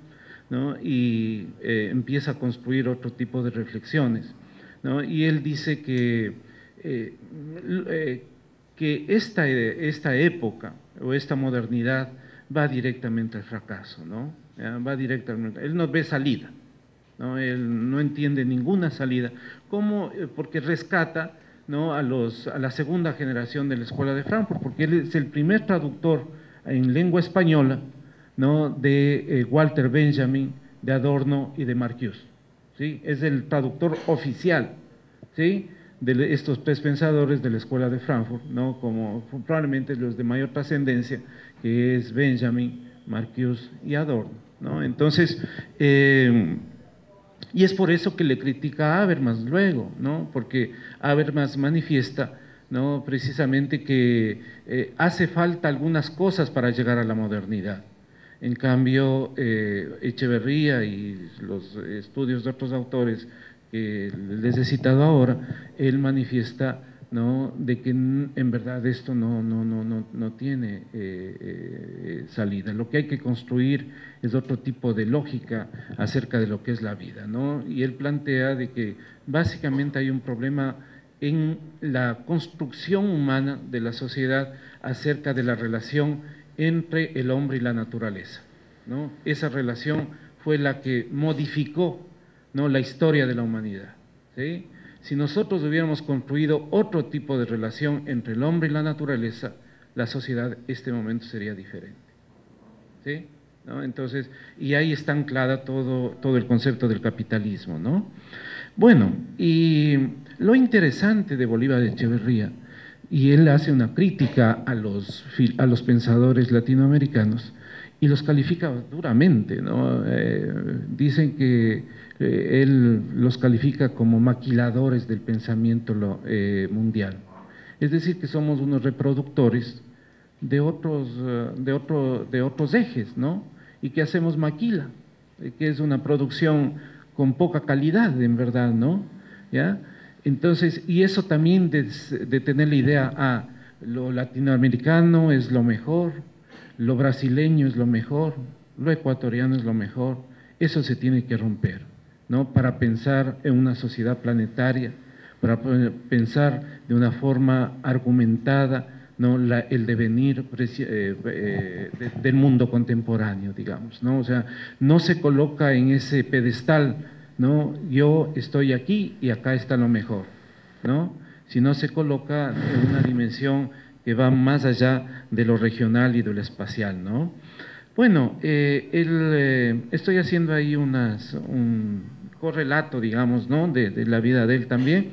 ¿no?, y empieza a construir otro tipo de reflexiones, ¿no? Y él dice que que esta época o esta modernidad va directamente al fracaso, ¿no? Va directamente, él no ve salida, ¿no? Él no entiende ninguna salida. ¿Cómo? Porque rescata, ¿no?, a la segunda generación de la Escuela de Frankfurt, porque él es el primer traductor en lengua española, ¿no?, de Walter Benjamin, de Adorno y de Marcuse, ¿sí? Es el traductor oficial, ¿sí?, de estos tres pensadores de la Escuela de Frankfurt, ¿no?, como probablemente los de mayor trascendencia, que es Benjamin, Marcuse y Adorno, ¿no? Entonces, y es por eso que le critica a Habermas luego, ¿no?, porque Habermas manifiesta, ¿no?, precisamente que hace falta algunas cosas para llegar a la modernidad. En cambio, Echeverría y los estudios de otros autores que les he citado ahora, él manifiesta, ¿no?, de que en verdad esto no tiene salida. Lo que hay que construir es otro tipo de lógica acerca de lo que es la vida, ¿no? Y él plantea de que básicamente hay un problema en la construcción humana de la sociedad acerca de la relación entre el hombre y la naturaleza, ¿no? Esa relación fue la que modificó, ¿no?, la historia de la humanidad, ¿sí? Si nosotros hubiéramos construido otro tipo de relación entre el hombre y la naturaleza, la sociedad en este momento sería diferente, ¿sí? ¿No? Entonces, y ahí está anclada todo el concepto del capitalismo, ¿no? Bueno, y lo interesante de Bolívar Echeverría, y él hace una crítica a los pensadores latinoamericanos y los califica duramente, ¿no? Dicen que él los califica como maquiladores del pensamiento mundial, es decir, que somos unos reproductores de otros ejes, ¿no?, y que hacemos maquila, que es una producción con poca calidad, en verdad, ¿no? ¿Ya? Entonces, y eso también de tener la idea, lo latinoamericano es lo mejor, lo brasileño es lo mejor, lo ecuatoriano es lo mejor, eso se tiene que romper, ¿no?, para pensar en una sociedad planetaria, para pensar de una forma argumentada, ¿no?, el devenir del mundo contemporáneo, digamos, ¿no? O sea, no se coloca en ese pedestal, ¿no?, yo estoy aquí y acá está lo mejor, ¿no?, sino se coloca en una dimensión que va más allá de lo regional y de lo espacial, ¿no? Bueno, estoy haciendo ahí un correlato, digamos, ¿no?, de la vida de él también.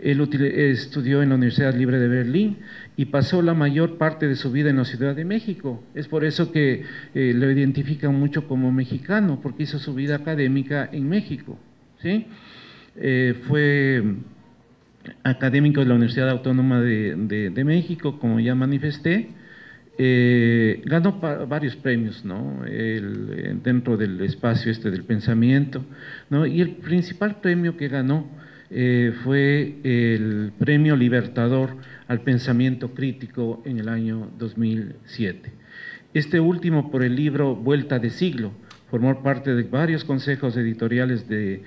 Él estudió en la Universidad Libre de Berlín y pasó la mayor parte de su vida en la Ciudad de México. Es por eso que lo identifican mucho como mexicano, porque hizo su vida académica en México, ¿sí? Fue académico de la Universidad Autónoma de México, como ya manifesté. Ganó varios premios, ¿no?, dentro del espacio del pensamiento, ¿no? Y el principal premio que ganó fue el Premio Libertador al Pensamiento Crítico en el año 2007. Este último por el libro Vuelta de Siglo. Formó parte de varios consejos editoriales de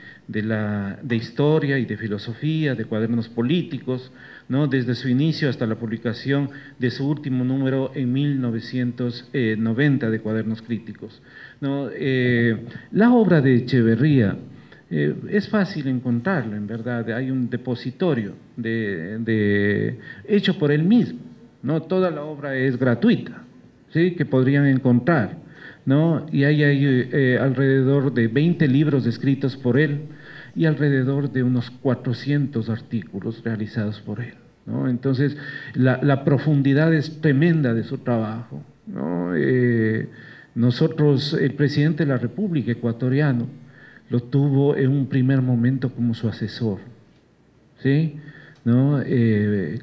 historia y de filosofía, de cuadernos políticos, ¿no?, desde su inicio hasta la publicación de su último número en 1990 de Cuadernos Críticos, ¿no? La obra de Echeverría es fácil encontrarla, en verdad, hay un depositorio hecho por él mismo, ¿no? Toda la obra es gratuita, ¿sí?, que podrían encontrar, ¿no? Y ahí hay alrededor de 20 libros escritos por él y alrededor de unos 400 artículos realizados por él, ¿no? Entonces, la profundidad es tremenda de su trabajo, ¿no? El presidente de la República ecuatoriano lo tuvo en un primer momento como su asesor, ¿sí?, ¿no?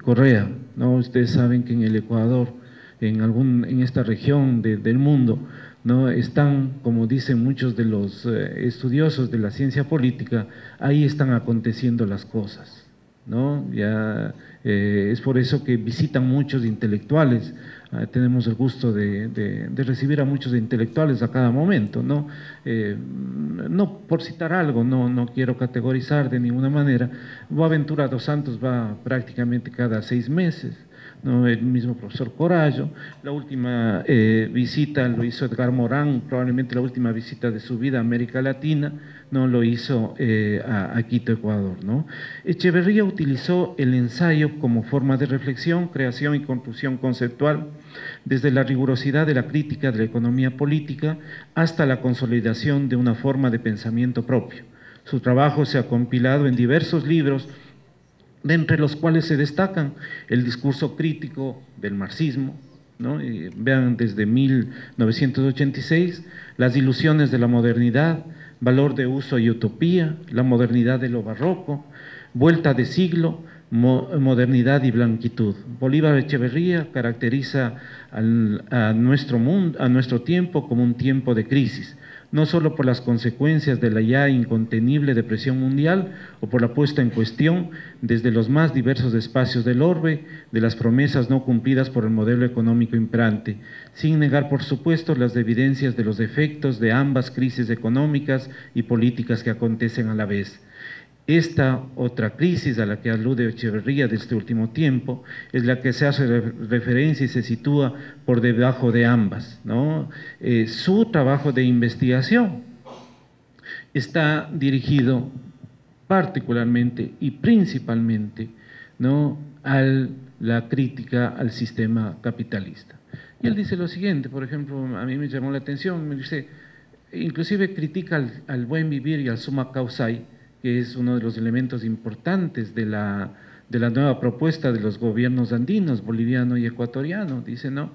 Correa, ¿no? Ustedes saben que en el Ecuador, en esta región del mundo, ¿no?, están, como dicen muchos de los estudiosos de la ciencia política, ahí están aconteciendo las cosas, ¿no? Ya, es por eso que visitan muchos intelectuales, tenemos el gusto de recibir a muchos intelectuales a cada momento, ¿no? No por citar algo, no quiero categorizar de ninguna manera, Boaventura dos Santos va prácticamente cada 6 meses, ¿no? El mismo profesor Coraggio. La última visita lo hizo Edgar Morán, probablemente la última visita de su vida a América Latina, ¿no? Lo hizo a Quito, Ecuador, ¿no? Echeverría utilizó el ensayo como forma de reflexión, creación y construcción conceptual, desde la rigurosidad de la crítica de la economía política hasta la consolidación de una forma de pensamiento propio. Su trabajo se ha compilado en diversos libros, de entre los cuales se destacan el discurso crítico del marxismo, ¿no? Y vean, desde 1986, las ilusiones de la modernidad, valor de uso y utopía, la modernidad de lo barroco, vuelta de siglo, modernidad y blanquitud. Bolívar Echeverría caracteriza a nuestro tiempo como un tiempo de crisis, no solo por las consecuencias de la ya incontenible depresión mundial o por la puesta en cuestión desde los más diversos espacios del orbe de las promesas no cumplidas por el modelo económico imperante, sin negar por supuesto las evidencias de los efectos de ambas crisis económicas y políticas que acontecen a la vez. Esta otra crisis a la que alude Echeverría de este último tiempo es la que se hace referencia y se sitúa por debajo de ambas, ¿no? Su trabajo de investigación está dirigido particularmente y principalmente, ¿no?, a la crítica al sistema capitalista. Y él dice lo siguiente, por ejemplo, a mí me llamó la atención, me dice, inclusive critica al buen vivir y al summa causae, que es uno de los elementos importantes de la nueva propuesta de los gobiernos andinos, boliviano y ecuatoriano. Dice, ¿no?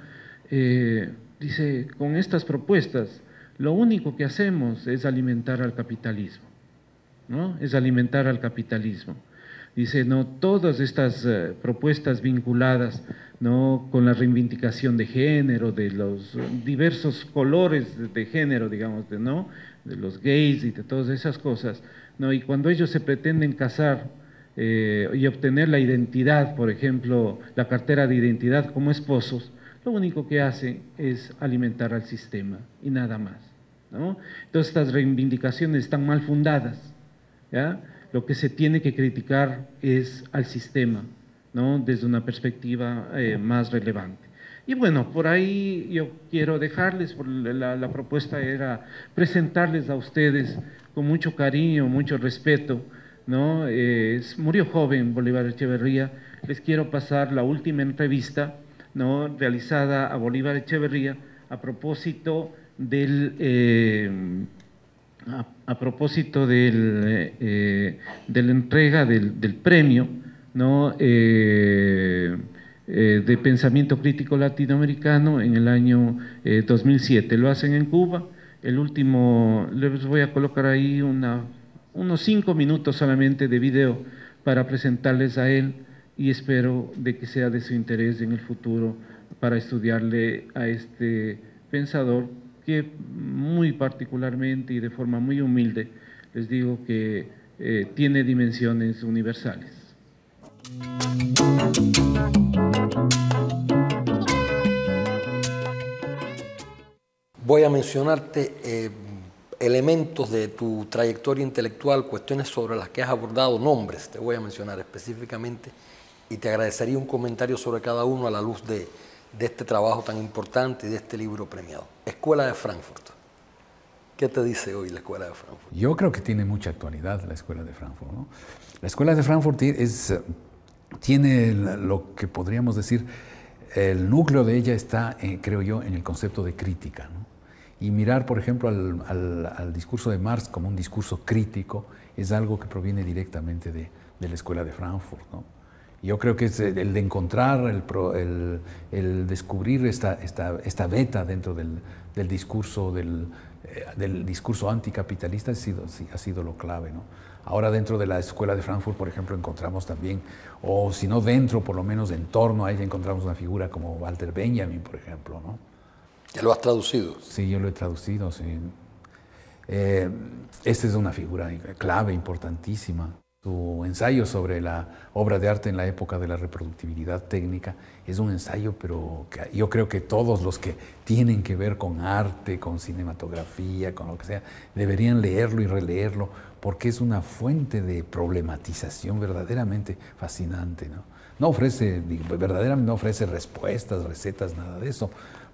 Dice, con estas propuestas, lo único que hacemos es alimentar al capitalismo, ¿no? Es alimentar al capitalismo. Dice, ¿no? Todas estas propuestas vinculadas, ¿no?, con la reivindicación de género, de los diversos colores de género, digamos, de, ¿no?, de los gays y de todas esas cosas, ¿no? Y cuando ellos se pretenden casar y obtener la identidad, por ejemplo, la cartera de identidad como esposos, lo único que hacen es alimentar al sistema y nada más, ¿no? Entonces estas reivindicaciones están mal fundadas, ¿ya? Lo que se tiene que criticar es al sistema, ¿no?, desde una perspectiva más relevante. Y bueno, por ahí yo quiero dejarles, la propuesta era presentarles a ustedes con mucho cariño, mucho respeto, ¿no? Murió joven Bolívar Echeverría. Les quiero pasar la última entrevista, ¿no?, realizada a Bolívar Echeverría a propósito del de la entrega del premio, ¿no?, de pensamiento crítico latinoamericano en el año 2007. Lo hacen en Cuba. El último, les voy a colocar ahí unos 5 minutos solamente de video para presentarles a él, y espero de que sea de su interés en el futuro para estudiarle a este pensador que muy particularmente y de forma muy humilde les digo que tiene dimensiones universales. Voy a mencionarte elementos de tu trayectoria intelectual, cuestiones sobre las que has abordado, nombres, te voy a mencionar específicamente, y te agradecería un comentario sobre cada uno a la luz de este trabajo tan importante y de este libro premiado. Escuela de Frankfurt. ¿Qué te dice hoy la Escuela de Frankfurt? Yo creo que tiene mucha actualidad la Escuela de Frankfurt, ¿no? La Escuela de Frankfurt tiene lo que podríamos decir, el núcleo de ella está, creo yo, en el concepto de crítica, ¿no? Y mirar, por ejemplo, al discurso de Marx como un discurso crítico es algo que proviene directamente de la Escuela de Frankfurt, ¿no? Yo creo que es el de encontrar, el descubrir esta beta dentro del discurso del discurso anticapitalista ha sido lo clave, ¿no? Ahora dentro de la Escuela de Frankfurt, por ejemplo, encontramos también, o si no dentro, por lo menos en torno a ella, encontramos una figura como Walter Benjamin, por ejemplo, ¿no? ¿Ya lo has traducido? Sí, yo lo he traducido, sí. Esta es una figura clave, importantísima. Su ensayo sobre la obra de arte en la época de la reproductibilidad técnica es un ensayo, pero yo creo que todos los que tienen que ver con arte, con cinematografía, con lo que sea, deberían leerlo y releerlo, porque es una fuente de problematización verdaderamente fascinante, ¿no? No ofrece, verdaderamente no ofrece respuestas, recetas, nada de eso,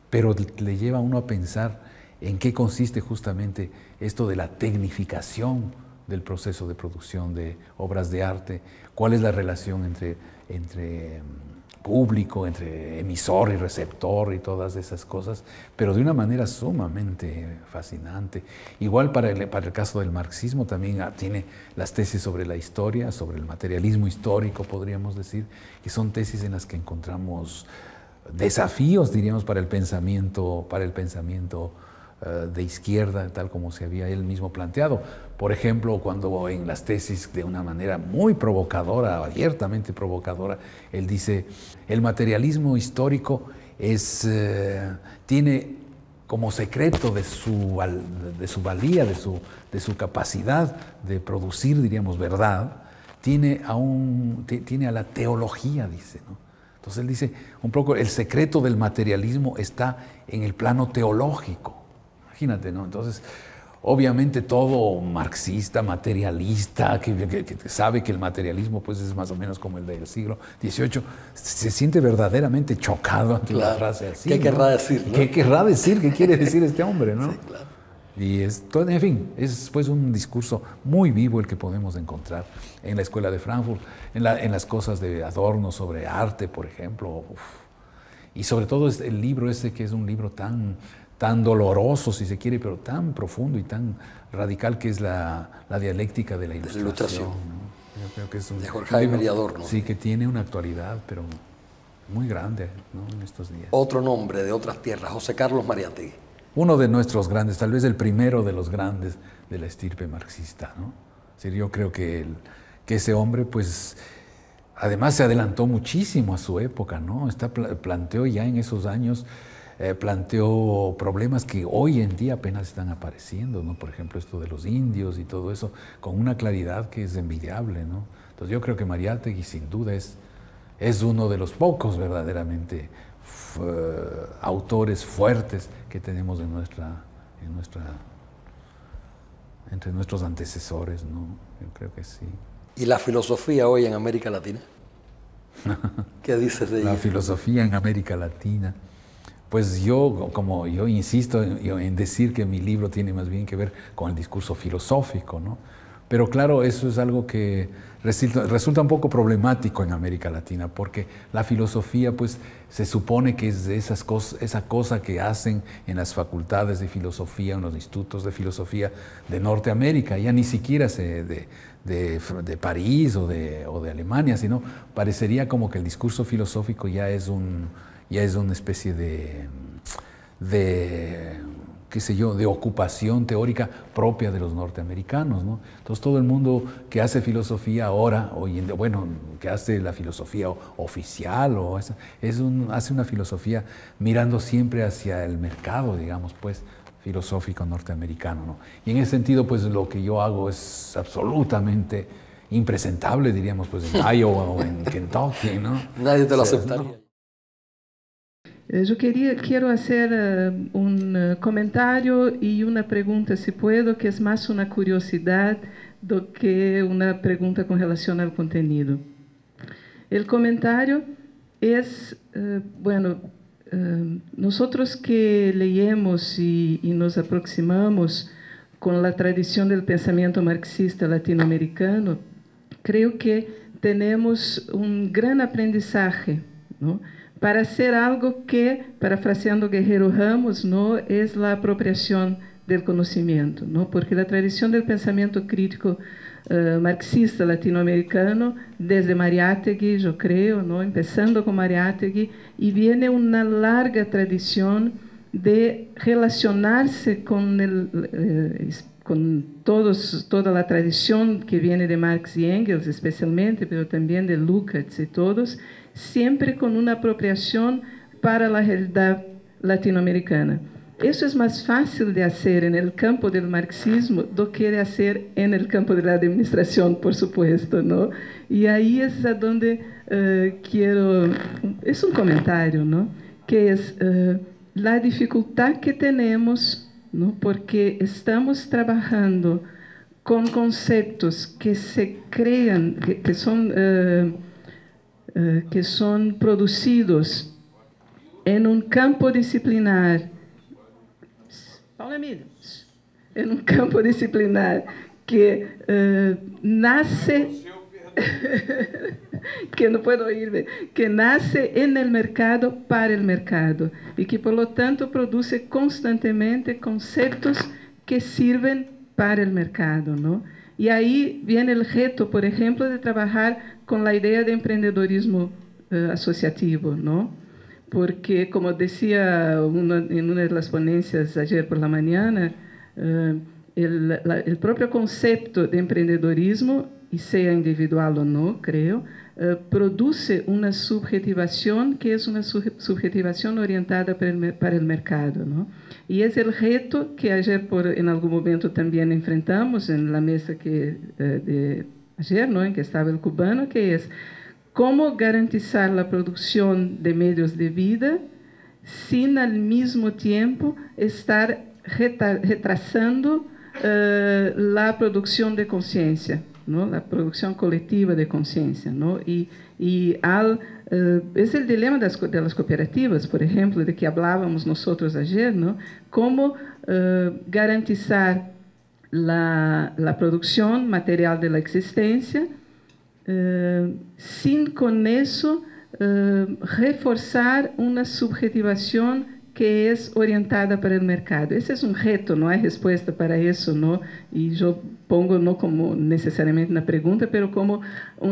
pero le lleva a uno a pensar en qué consiste justamente esto de la tecnificación del proceso de producción de obras de arte, cuál es la relación entre público, entre emisor y receptor y todas esas cosas, pero de una manera sumamente fascinante. Igual para el caso del marxismo también tiene las tesis sobre la historia, sobre el materialismo histórico, podríamos decir, que son tesis en las que encontramos desafíos, diríamos, para el pensamiento de izquierda, tal como se había él mismo planteado. Por ejemplo, cuando en las tesis, de una manera muy provocadora, abiertamente provocadora, él dice: el materialismo histórico tiene como secreto de su valía, de su capacidad de producir, diríamos, verdad, tiene a la teología, dice, ¿no? Entonces él dice, un poco, el secreto del materialismo está en el plano teológico. Imagínate, ¿no? Entonces, obviamente todo marxista, materialista, que sabe que el materialismo pues es más o menos como el del siglo XVIII, se siente verdaderamente chocado ante la frase así. ¿Qué querrá decir, no? ¿Qué querrá decir? ¿Qué quiere decir este hombre, no? Sí, claro. Y esto, en fin, es pues un discurso muy vivo el que podemos encontrar en la Escuela de Frankfurt, en las cosas de Adorno sobre arte, por ejemplo. Uf. Y sobre todo el libro ese, que es un libro tan doloroso, si se quiere, pero tan profundo y tan radical, que es la dialéctica de la ilustración, ¿no? Yo creo que es un, de Jorge Jaime y Adorno. Sí, que tiene una actualidad, pero muy grande, ¿no?, en estos días. Otro nombre de otras tierras, José Carlos Mariátegui. Uno de nuestros grandes, tal vez el primero de los grandes de la estirpe marxista, ¿no? Es decir, yo creo que ese hombre, pues, además se adelantó muchísimo a su época, ¿no? Planteó ya en esos años... planteó problemas que hoy en día apenas están apareciendo, ¿no? Por ejemplo, esto de los indios y todo eso, con una claridad que es envidiable, ¿no? Entonces yo creo que Mariátegui sin duda es uno de los pocos verdaderamente autores fuertes que tenemos entre nuestros antecesores, ¿no? Yo creo que sí. ¿Y la filosofía hoy en América Latina? ¿Qué dices de ella? La filosofía en América Latina... Pues yo insisto en decir que mi libro tiene más bien que ver con el discurso filosófico, ¿no? Pero claro, eso es algo que resulta un poco problemático en América Latina, porque la filosofía, pues, se supone que es esa cosa que hacen en las facultades de filosofía, en los institutos de filosofía de Norteamérica, ya ni siquiera de París o de Alemania, sino parecería como que el discurso filosófico ya es una especie de qué sé yo, de ocupación teórica propia de los norteamericanos, ¿no? Entonces todo el mundo que hace filosofía ahora, bueno, que hace la filosofía oficial, hace una filosofía mirando siempre hacia el mercado, digamos, pues, filosófico norteamericano, ¿no? Y en ese sentido, pues, lo que yo hago es absolutamente impresentable, diríamos, pues, en Iowa o en Kentucky, ¿no? Nadie te lo aceptaría. ¿No? Yo quiero hacer un comentario y una pregunta, si puedo, que es más una curiosidad do que una pregunta con relación al contenido. El comentario es, bueno, nosotros que leemos y nos aproximamos con la tradición del pensamiento marxista latinoamericano, creo que tenemos un gran aprendizaje, ¿no?, para ser algo que, parafraseando Guerreiro Ramos, ¿no?, es la apropiación del conocimiento, ¿no? Porque la tradición del pensamiento crítico marxista latinoamericano, desde Mariátegui, yo creo, ¿no?, empezando con Mariátegui, y viene una larga tradición de relacionarse con toda la tradición que viene de Marx y Engels especialmente, pero también de Lukács y todos, siempre con una apropiación para la realidad latinoamericana. Eso es más fácil de hacer en el campo del marxismo do que de hacer en el campo de la administración, por supuesto, ¿no? Y ahí es a donde quiero... Es un comentario, ¿no?, que es la dificultad que tenemos, ¿no?, porque estamos trabajando con conceptos que se crean, que son... que são produzidos em campo disciplinar, Paula Emília, em campo disciplinar que nasce que não posso ouvir, que nasce no mercado para o mercado e que, por lo tanto, produz constantemente conceitos que servem para o mercado, não? E aí vem o reto, por exemplo, de trabalhar com a ideia de empreendedorismo associativo, não? Porque, como dizia em uma das ponências ayer por la manhã, o próprio conceito de empreendedorismo, e seja individual ou não, creio, produz uma subjetivação que é uma subjetivação orientada para o mercado, não? E é o reto que ayer, em algum momento, também enfrentamos na mesa que de ayer, não, em que estava o cubano, que é como garantizar a produção de meios de vida sem, ao mesmo tempo, estar retrasando a produção de consciência, não? A produção coletiva de consciência, não? E esse é o dilema das cooperativas, por exemplo, de que falávamos nós ayer, não? Como garantizar a produção material da existência, sem com isso reforçar uma subjetivação que é orientada para o mercado. Esse é reto, não há resposta para isso, não? E eu pongo não como necessariamente na pergunta, mas como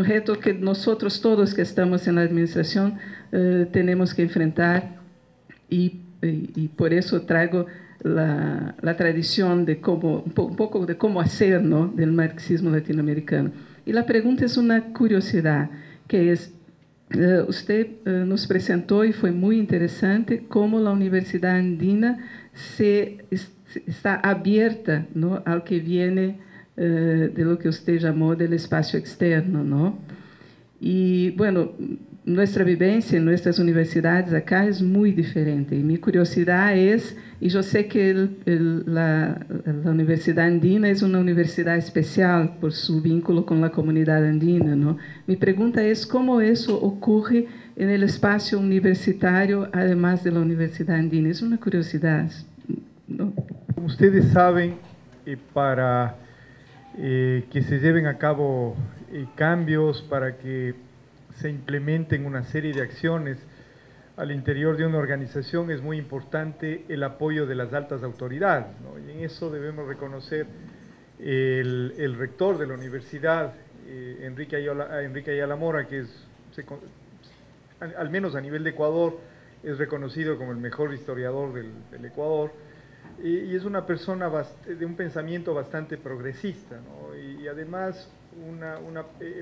reto que nós todos que estamos na administração temos que enfrentar. E por isso trago a tradição de como pouco de como fazer, não, do marxismo latino-americano. E a pergunta é uma curiosidade, que é você nos apresentou, e foi muito interessante, como a Universidade Andina está aberta, não, ao que vem de lo que você chamou do espaço externo, não? E, bueno, nossa vivência em nossas universidades acá é muito diferente. E minha curiosidade é, e eu sei que a Universidade Andina é uma universidade especial por seu vínculo com a comunidade andina, não? Minha pergunta é como isso ocorre no espaço universitário, además da Universidade Andina. É uma curiosidade, não? Como vocês sabem, para que se lleven a cabo cambios, para que se implementen una serie de acciones al interior de una organización, es muy importante el apoyo de las altas autoridades, ¿no? Y en eso debemos reconocer el rector de la universidad, Enrique Ayala Mora, que es, al menos a nivel de Ecuador, es reconocido como el mejor historiador del Ecuador, y es una persona de un pensamiento bastante progresista, ¿no? Y además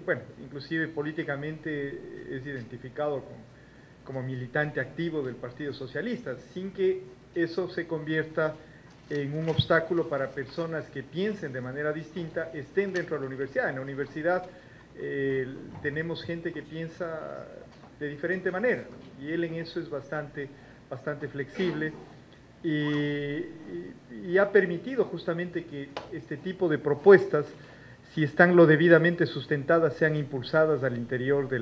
bueno, inclusive políticamente es identificado como militante activo del Partido Socialista, sin que eso se convierta en un obstáculo para personas que piensen de manera distinta, estén dentro de la universidad. En la universidad tenemos gente que piensa de diferente manera, y él en eso es bastante flexible, y ha permitido justamente que este tipo de propuestas, si están lo debidamente sustentadas, sean impulsadas al interior de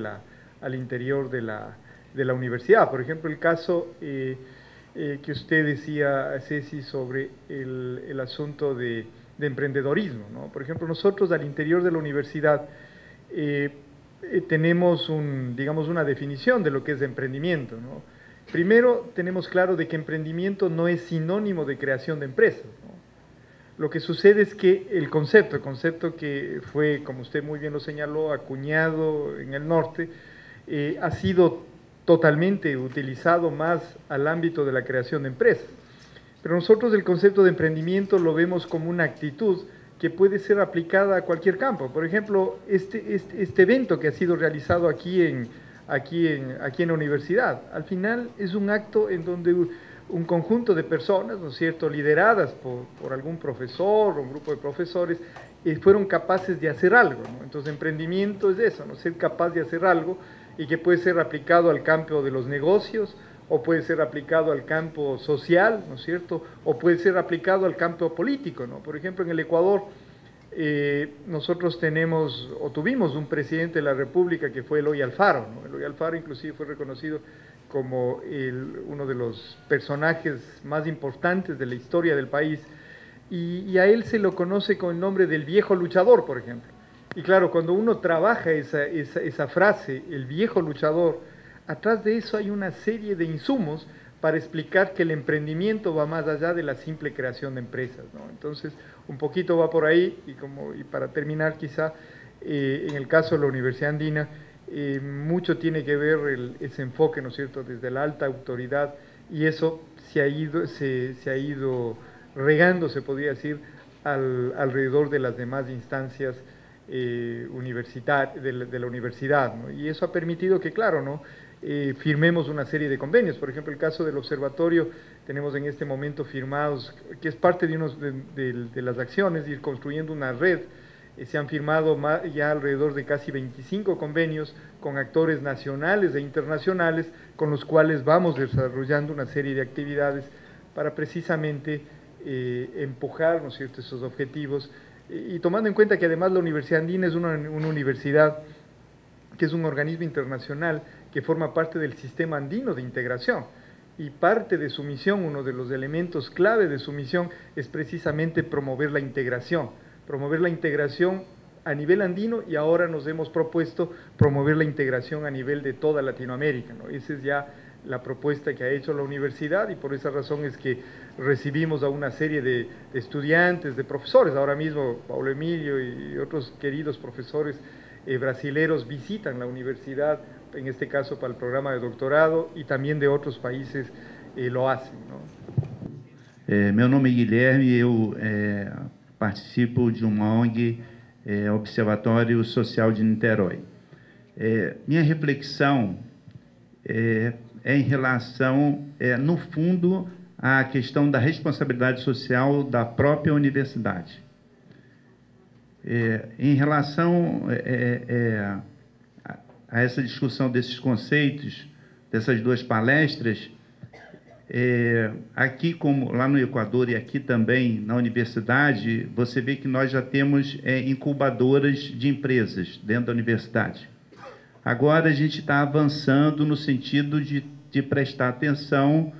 la universidad. Por ejemplo, el caso que usted decía, Ceci, sobre el asunto de emprendedorismo, ¿no? Por ejemplo, nosotros al interior de la universidad tenemos digamos, una definición de lo que es emprendimiento, ¿no? Primero, tenemos claro de que emprendimiento no es sinónimo de creación de empresas, ¿no? Lo que sucede es que el concepto que fue, como usted muy bien lo señaló, acuñado en el norte, ha sido totalmente utilizado más al ámbito de la creación de empresas. Pero nosotros el concepto de emprendimiento lo vemos como una actitud que puede ser aplicada a cualquier campo. Por ejemplo, este evento que ha sido realizado aquí en la universidad, al final es un acto en donde un conjunto de personas, ¿no es cierto?, lideradas por algún profesor o un grupo de profesores, fueron capaces de hacer algo, ¿no? Entonces, emprendimiento es eso, ¿no? Ser capaz de hacer algo, y que puede ser aplicado al campo de los negocios, o puede ser aplicado al campo social, ¿no es cierto?, o puede ser aplicado al campo político, ¿no? Por ejemplo, en el Ecuador nosotros tenemos o tuvimos un presidente de la República que fue Eloy Alfaro, ¿no? Eloy Alfaro inclusive fue reconocido como uno de los personajes más importantes de la historia del país, y a él se lo conoce con el nombre del viejo luchador, por ejemplo. Y claro, cuando uno trabaja esa frase, el viejo luchador, atrás de eso hay una serie de insumos para explicar que el emprendimiento va más allá de la simple creación de empresas, ¿no? Entonces, un poquito va por ahí, y para terminar quizá, en el caso de la Universidad Andina, mucho tiene que ver ese enfoque, ¿no es cierto?, desde la alta autoridad, y eso se ha ido regando, se podría decir, alrededor de las demás instancias de la universidad, ¿no? Y eso ha permitido que, claro, ¿no?, firmemos una serie de convenios. Por ejemplo, el caso del observatorio, tenemos en este momento firmados, que es parte de las acciones, ir construyendo una red. Se han firmado ya alrededor de casi 25 convenios con actores nacionales e internacionales, con los cuales vamos desarrollando una serie de actividades para precisamente empujar, ¿no es cierto?, esos objetivos, y tomando en cuenta que además la Universidad Andina es una universidad que es un organismo internacional que forma parte del sistema andino de integración, y parte de su misión, uno de los elementos clave de su misión, es precisamente promover la integración a nivel andino, y ahora nos hemos propuesto promover la integración a nivel de toda Latinoamérica, ¿no? Esa es ya la propuesta que ha hecho la universidad, y por esa razón es que recibimos a una serie de estudiantes, de profesores. Ahora mismo Paulo Emilio y otros queridos profesores brasileros visitan la universidad, en este caso para el programa de doctorado, y también de otros países lo hacen, ¿no? Meu nome é Guilherme, eu participo de uma ONG, Observatório Social de Niterói. Minha reflexão em relação, no fundo, à questão da responsabilidade social da própria universidade. Em relação a essa discussão desses conceitos, dessas duas palestras, aqui como lá no Equador e aqui também na universidade, você vê que nós já temos incubadoras de empresas dentro da universidade. Agora a gente está avançando no sentido de prestar atenção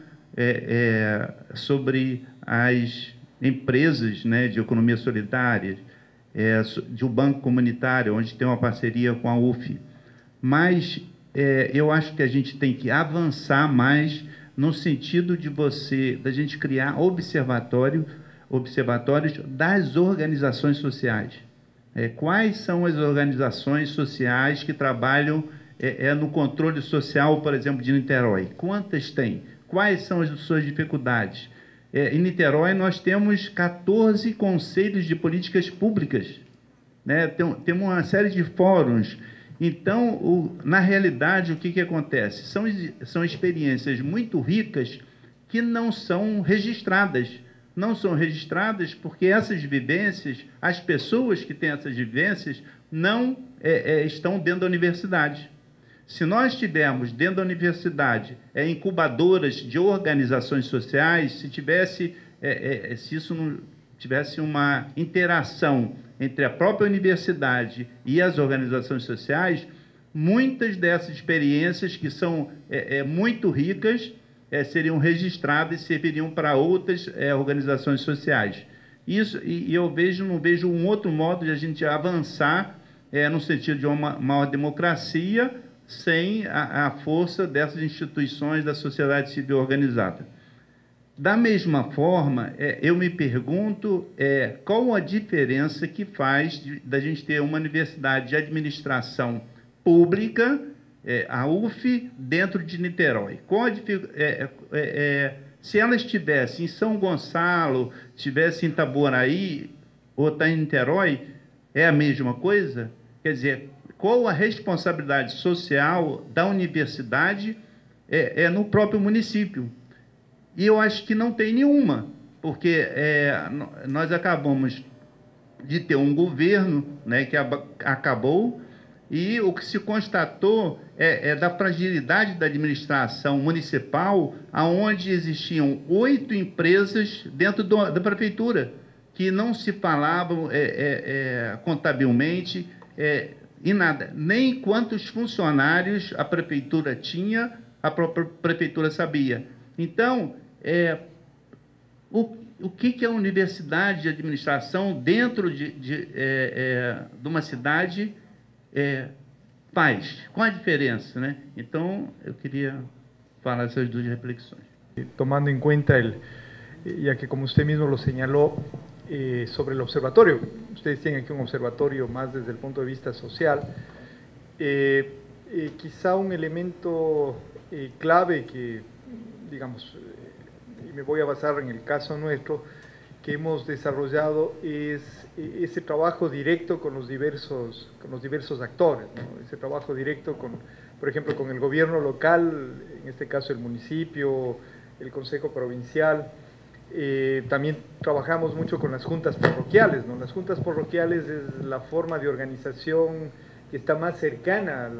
sobre as empresas, né, de economia solidária, de um banco comunitário, onde tem uma parceria com a UF. Mas eu acho que a gente tem que avançar mais no sentido da gente criar observatórios das organizações sociais. Quais são as organizações sociais que trabalham no controle social, por exemplo, de Niterói? Quantas tem? Quais são as suas dificuldades? Em Niterói, nós temos 14 conselhos de políticas públicas, né? Temos uma série de fóruns. Então, na realidade, o que acontece? São experiências muito ricas que não são registradas. Não são registradas porque essas vivências, as pessoas que têm essas vivências, não estão dentro da universidade. Se nós tivermos dentro da universidade incubadoras de organizações sociais, se isso não tivesse uma interação entre a própria universidade e as organizações sociais, muitas dessas experiências que são muito ricas seriam registradas e serviriam para outras organizações sociais. Isso, e eu não vejo um outro modo de a gente avançar no sentido de uma maior democracia sem a força dessas instituições da sociedade civil organizada. Da mesma forma, eu me pergunto qual a diferença que faz da gente ter uma universidade de administração pública, a UF, dentro de Niterói. Se ela estivesse em São Gonçalo, estivesse em Itaboraí ou está em Niterói, é a mesma coisa? Quer dizer, qual a responsabilidade social da universidade no próprio município? E eu acho que não tem nenhuma, porque nós acabamos de ter um governo, né, que acabou, e o que se constatou da fragilidade da administração municipal, onde existiam 8 empresas dentro da prefeitura. que não se falavam contabilmente em nada, nem quantos funcionários a prefeitura tinha, a própria prefeitura sabia. Então, o que é a universidade de administração dentro de uma cidade faz? Qual a diferença, né? Então, eu queria falar essas duas reflexões. Tomando em conta, ya que como usted mismo lo señaló, sobre el observatorio, ustedes tienen aquí un observatorio más desde el punto de vista social, quizá un elemento clave que, digamos, y me voy a basar en el caso nuestro, que hemos desarrollado es ese trabajo directo con los diversos, actores, ¿no? Ese trabajo directo con, por ejemplo, con el gobierno local, en este caso el municipio, el consejo provincial. También trabajamos mucho con las juntas parroquiales, ¿no? Las juntas parroquiales es la forma de organización que está más cercana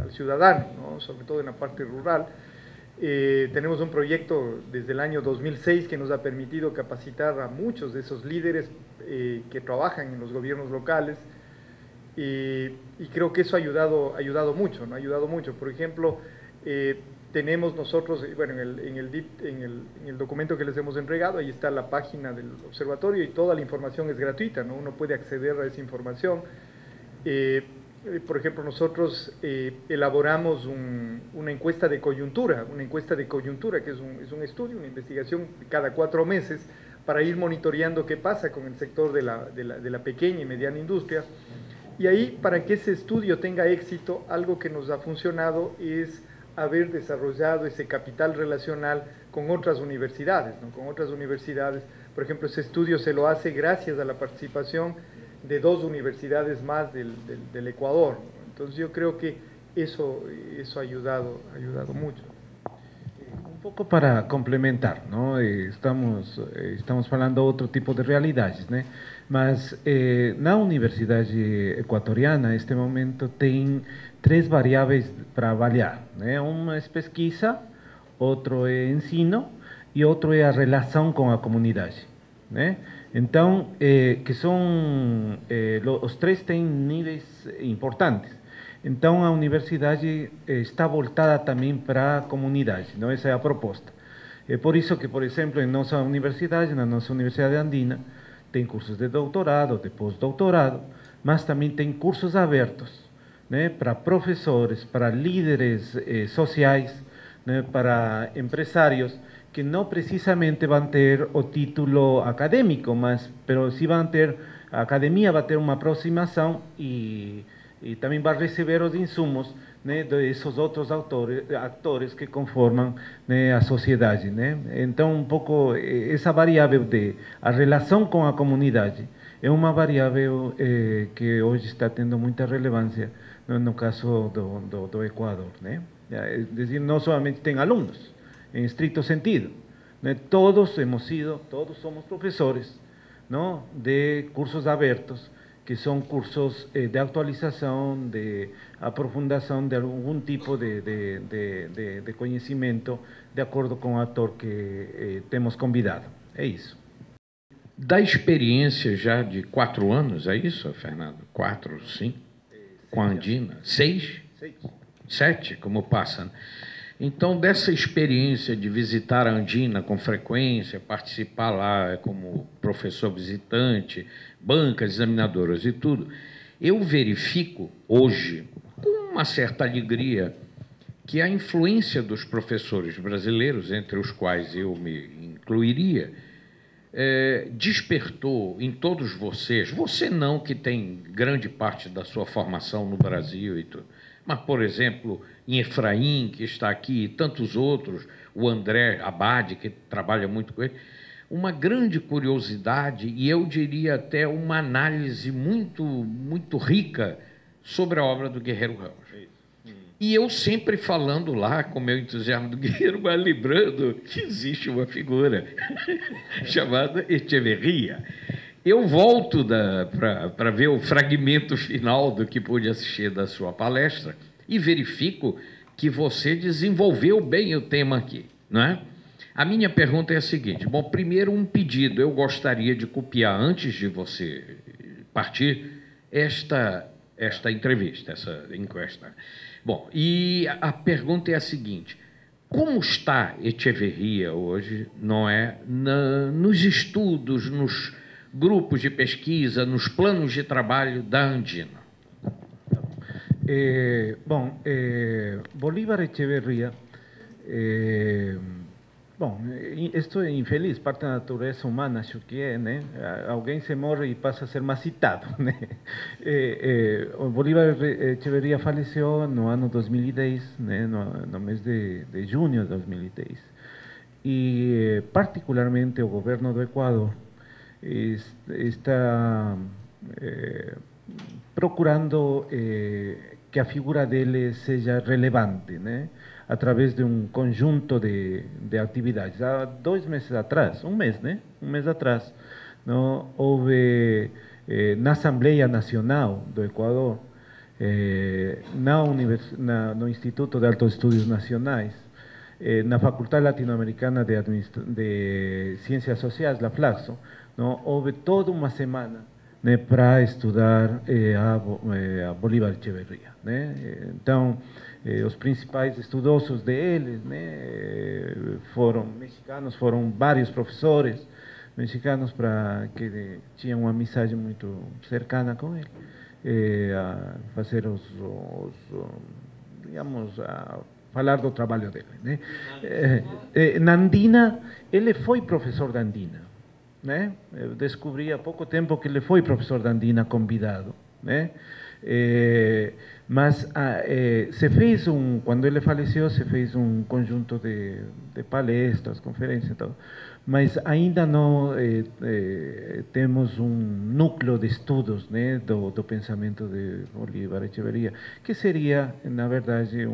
al ciudadano, ¿no? Sobre todo en la parte rural. Tenemos un proyecto desde el año 2006 que nos ha permitido capacitar a muchos de esos líderes que trabajan en los gobiernos locales, y creo que eso ha ayudado, mucho, ¿no? Ha ayudado mucho. Por ejemplo, tenemos nosotros, bueno, en el documento que les hemos entregado, ahí está la página del observatorio y toda la información es gratuita, ¿no? Uno puede acceder a esa información. Por ejemplo, nosotros elaboramos una encuesta de coyuntura, que es un estudio, una investigación cada 4 meses para ir monitoreando qué pasa con el sector de la pequeña y mediana industria. Y ahí, para que ese estudio tenga éxito, algo que nos ha funcionado es haber desarrollado ese capital relacional con otras universidades, ¿no? Por ejemplo, ese estudio se lo hace gracias a la participación de 2 universidades más del Ecuador, ¿no? Entonces yo creo que eso ha ayudado mucho. Un poco para complementar, ¿no? Estamos falando de outro tipo de realidades, ¿no? Mas na Universidade Equatoriana, neste momento, tem 3 variáveis para avaliar, né? Uma é pesquisa, outro é ensino e outro é a relação com a comunidade, né? Então, que são, os 3 têm níveis importantes. Então, a universidade está voltada também para a comunidade, não? Essa é a proposta. É por isso que, por exemplo, em nossa universidade, na nossa Universidade Andina, tem cursos de doutorado, de pós-doutorado, mas também tem cursos abertos, né, para professores, para líderes sociais, né, para empresários, que não precisamente vão ter o título acadêmico, mas se vão ter, a academia vai ter uma aproximação e também vai receber os insumos, né, desses outros atores que conformam, né, a sociedade, né? Então, um pouco essa variável de a relação com a comunidade é uma variável que hoje está tendo muita relevância no caso do Equador, né? É dizer, não somente tem alunos, em estrito sentido, né? Todos somos professores, não? De cursos abertos, que são cursos de atualização, de aprofundação de algum tipo de conhecimento, de acordo com o ator que temos convidado. É isso. Da experiência já de 4 anos, é isso, Fernando? 4, 5? Com a Andina? 6? 7, como passa. Então, dessa experiência de visitar a Andina com frequência, participar lá como professor visitante, bancas, examinadoras e tudo, eu verifico hoje, com uma certa alegria, que a influência dos professores brasileiros, entre os quais eu me incluiria, despertou em todos vocês, você não que tem grande parte da sua formação no Brasil e tudo, mas, por exemplo, em Efraim, que está aqui, e tantos outros, o André Abad, que trabalha muito com ele, uma grande curiosidade e, eu diria, até uma análise muito rica sobre a obra do Guerreiro Ramos. E eu sempre falando lá, com meu entusiasmo do Guerreiro, mas lembrando que existe uma figura chamada Echeverría. Eu volto para ver o fragmento final do que pude assistir da sua palestra e verifico que você desenvolveu bem o tema aqui, não é? A minha pergunta é a seguinte. Bom, primeiro um pedido. Eu gostaria de copiar, antes de você partir, esta entrevista, essa encuesta. Bom, e a pergunta é a seguinte. Como está Echeverría hoje, não é, nos estudos, nos grupos de pesquisa, nos planos de trabalho da Andina? Bom, Bolívar Echeverría, bom, isto é infeliz, parte da natureza humana, acho que é, né? Alguém se morre e passa a ser mais citado, né? Bolívar Echeverría faleceu no ano 2010, né? No mês de junho de 2010. E, particularmente, o governo do Equador está procurando que a figura dele seja relevante, né? A través de um conjunto de atividades. Há dois meses atrás, um mês, né? Um mês atrás, não, houve na Assembleia Nacional do Equador, no Instituto de Altos Estudos Nacionais, na Faculdade Latino-Americana de Ciências Sociais, la Flaxo, não, houve toda uma semana, né, para estudar a Bolívar Echeverría, né? Então, os principais estudiosos deles, né, foram mexicanos, foram vários professores mexicanos para que tinham uma amizade muito cercana com ele, a fazer digamos, a falar do trabalho dele, né? Na Andina, ele foi professor da Andina, né? Eu descobri há pouco tempo que ele foi professor da Andina convidado, né? Mas se fez quando ele faleceu, se fez conjunto de palestras, conferências e tal, mas ainda não temos núcleo de estudos, né, do pensamento de Bolívar Echeverría, que seria, na verdade,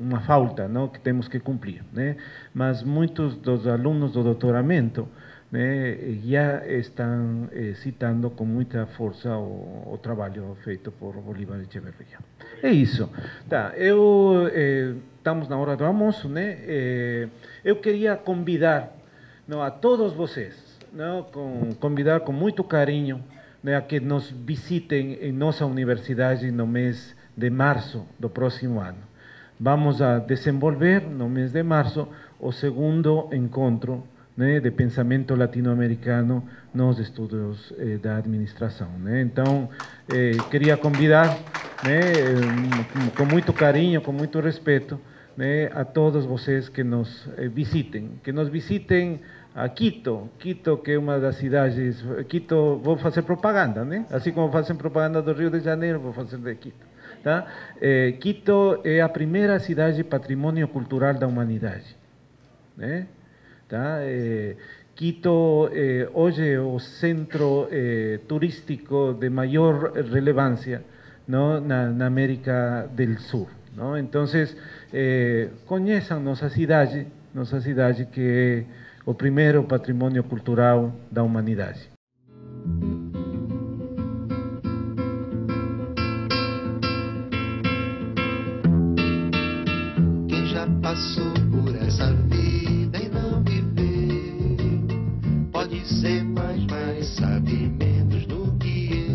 uma falta, não, que temos que cumprir, né? Mas muitos dos alunos do doutoramento, né, já estão citando com muita força o trabalho feito por Bolívar Echeverría. É isso. Tá, estamos na hora do almoço, né? Eu queria convidar, não, a todos vocês, não, convidar com muito carinho, né, a que nos visitem em nossa universidade no mês de março do próximo ano. Vamos a desenvolver no mês de março o segundo encontro, né, de pensamento latino-americano nos estudos da administração, né? Então, queria convidar, né, com muito carinho, com muito respeito, né, a todos vocês que nos visitem, a Quito, que é uma das cidades. Quito, vou fazer propaganda, né? Assim como fazem propaganda do Rio de Janeiro, vou fazer de Quito, tá? Quito é a primeira cidade patrimônio cultural da humanidade, né? Tá? Quito hoje é o centro turístico de maior relevância, não, na América do Sul, não? Então, conheçam nossa cidade, que é o primeiro patrimônio cultural da humanidade. Quem já passou por essa vida e não viveu, pode ser, mas sabe mesmo.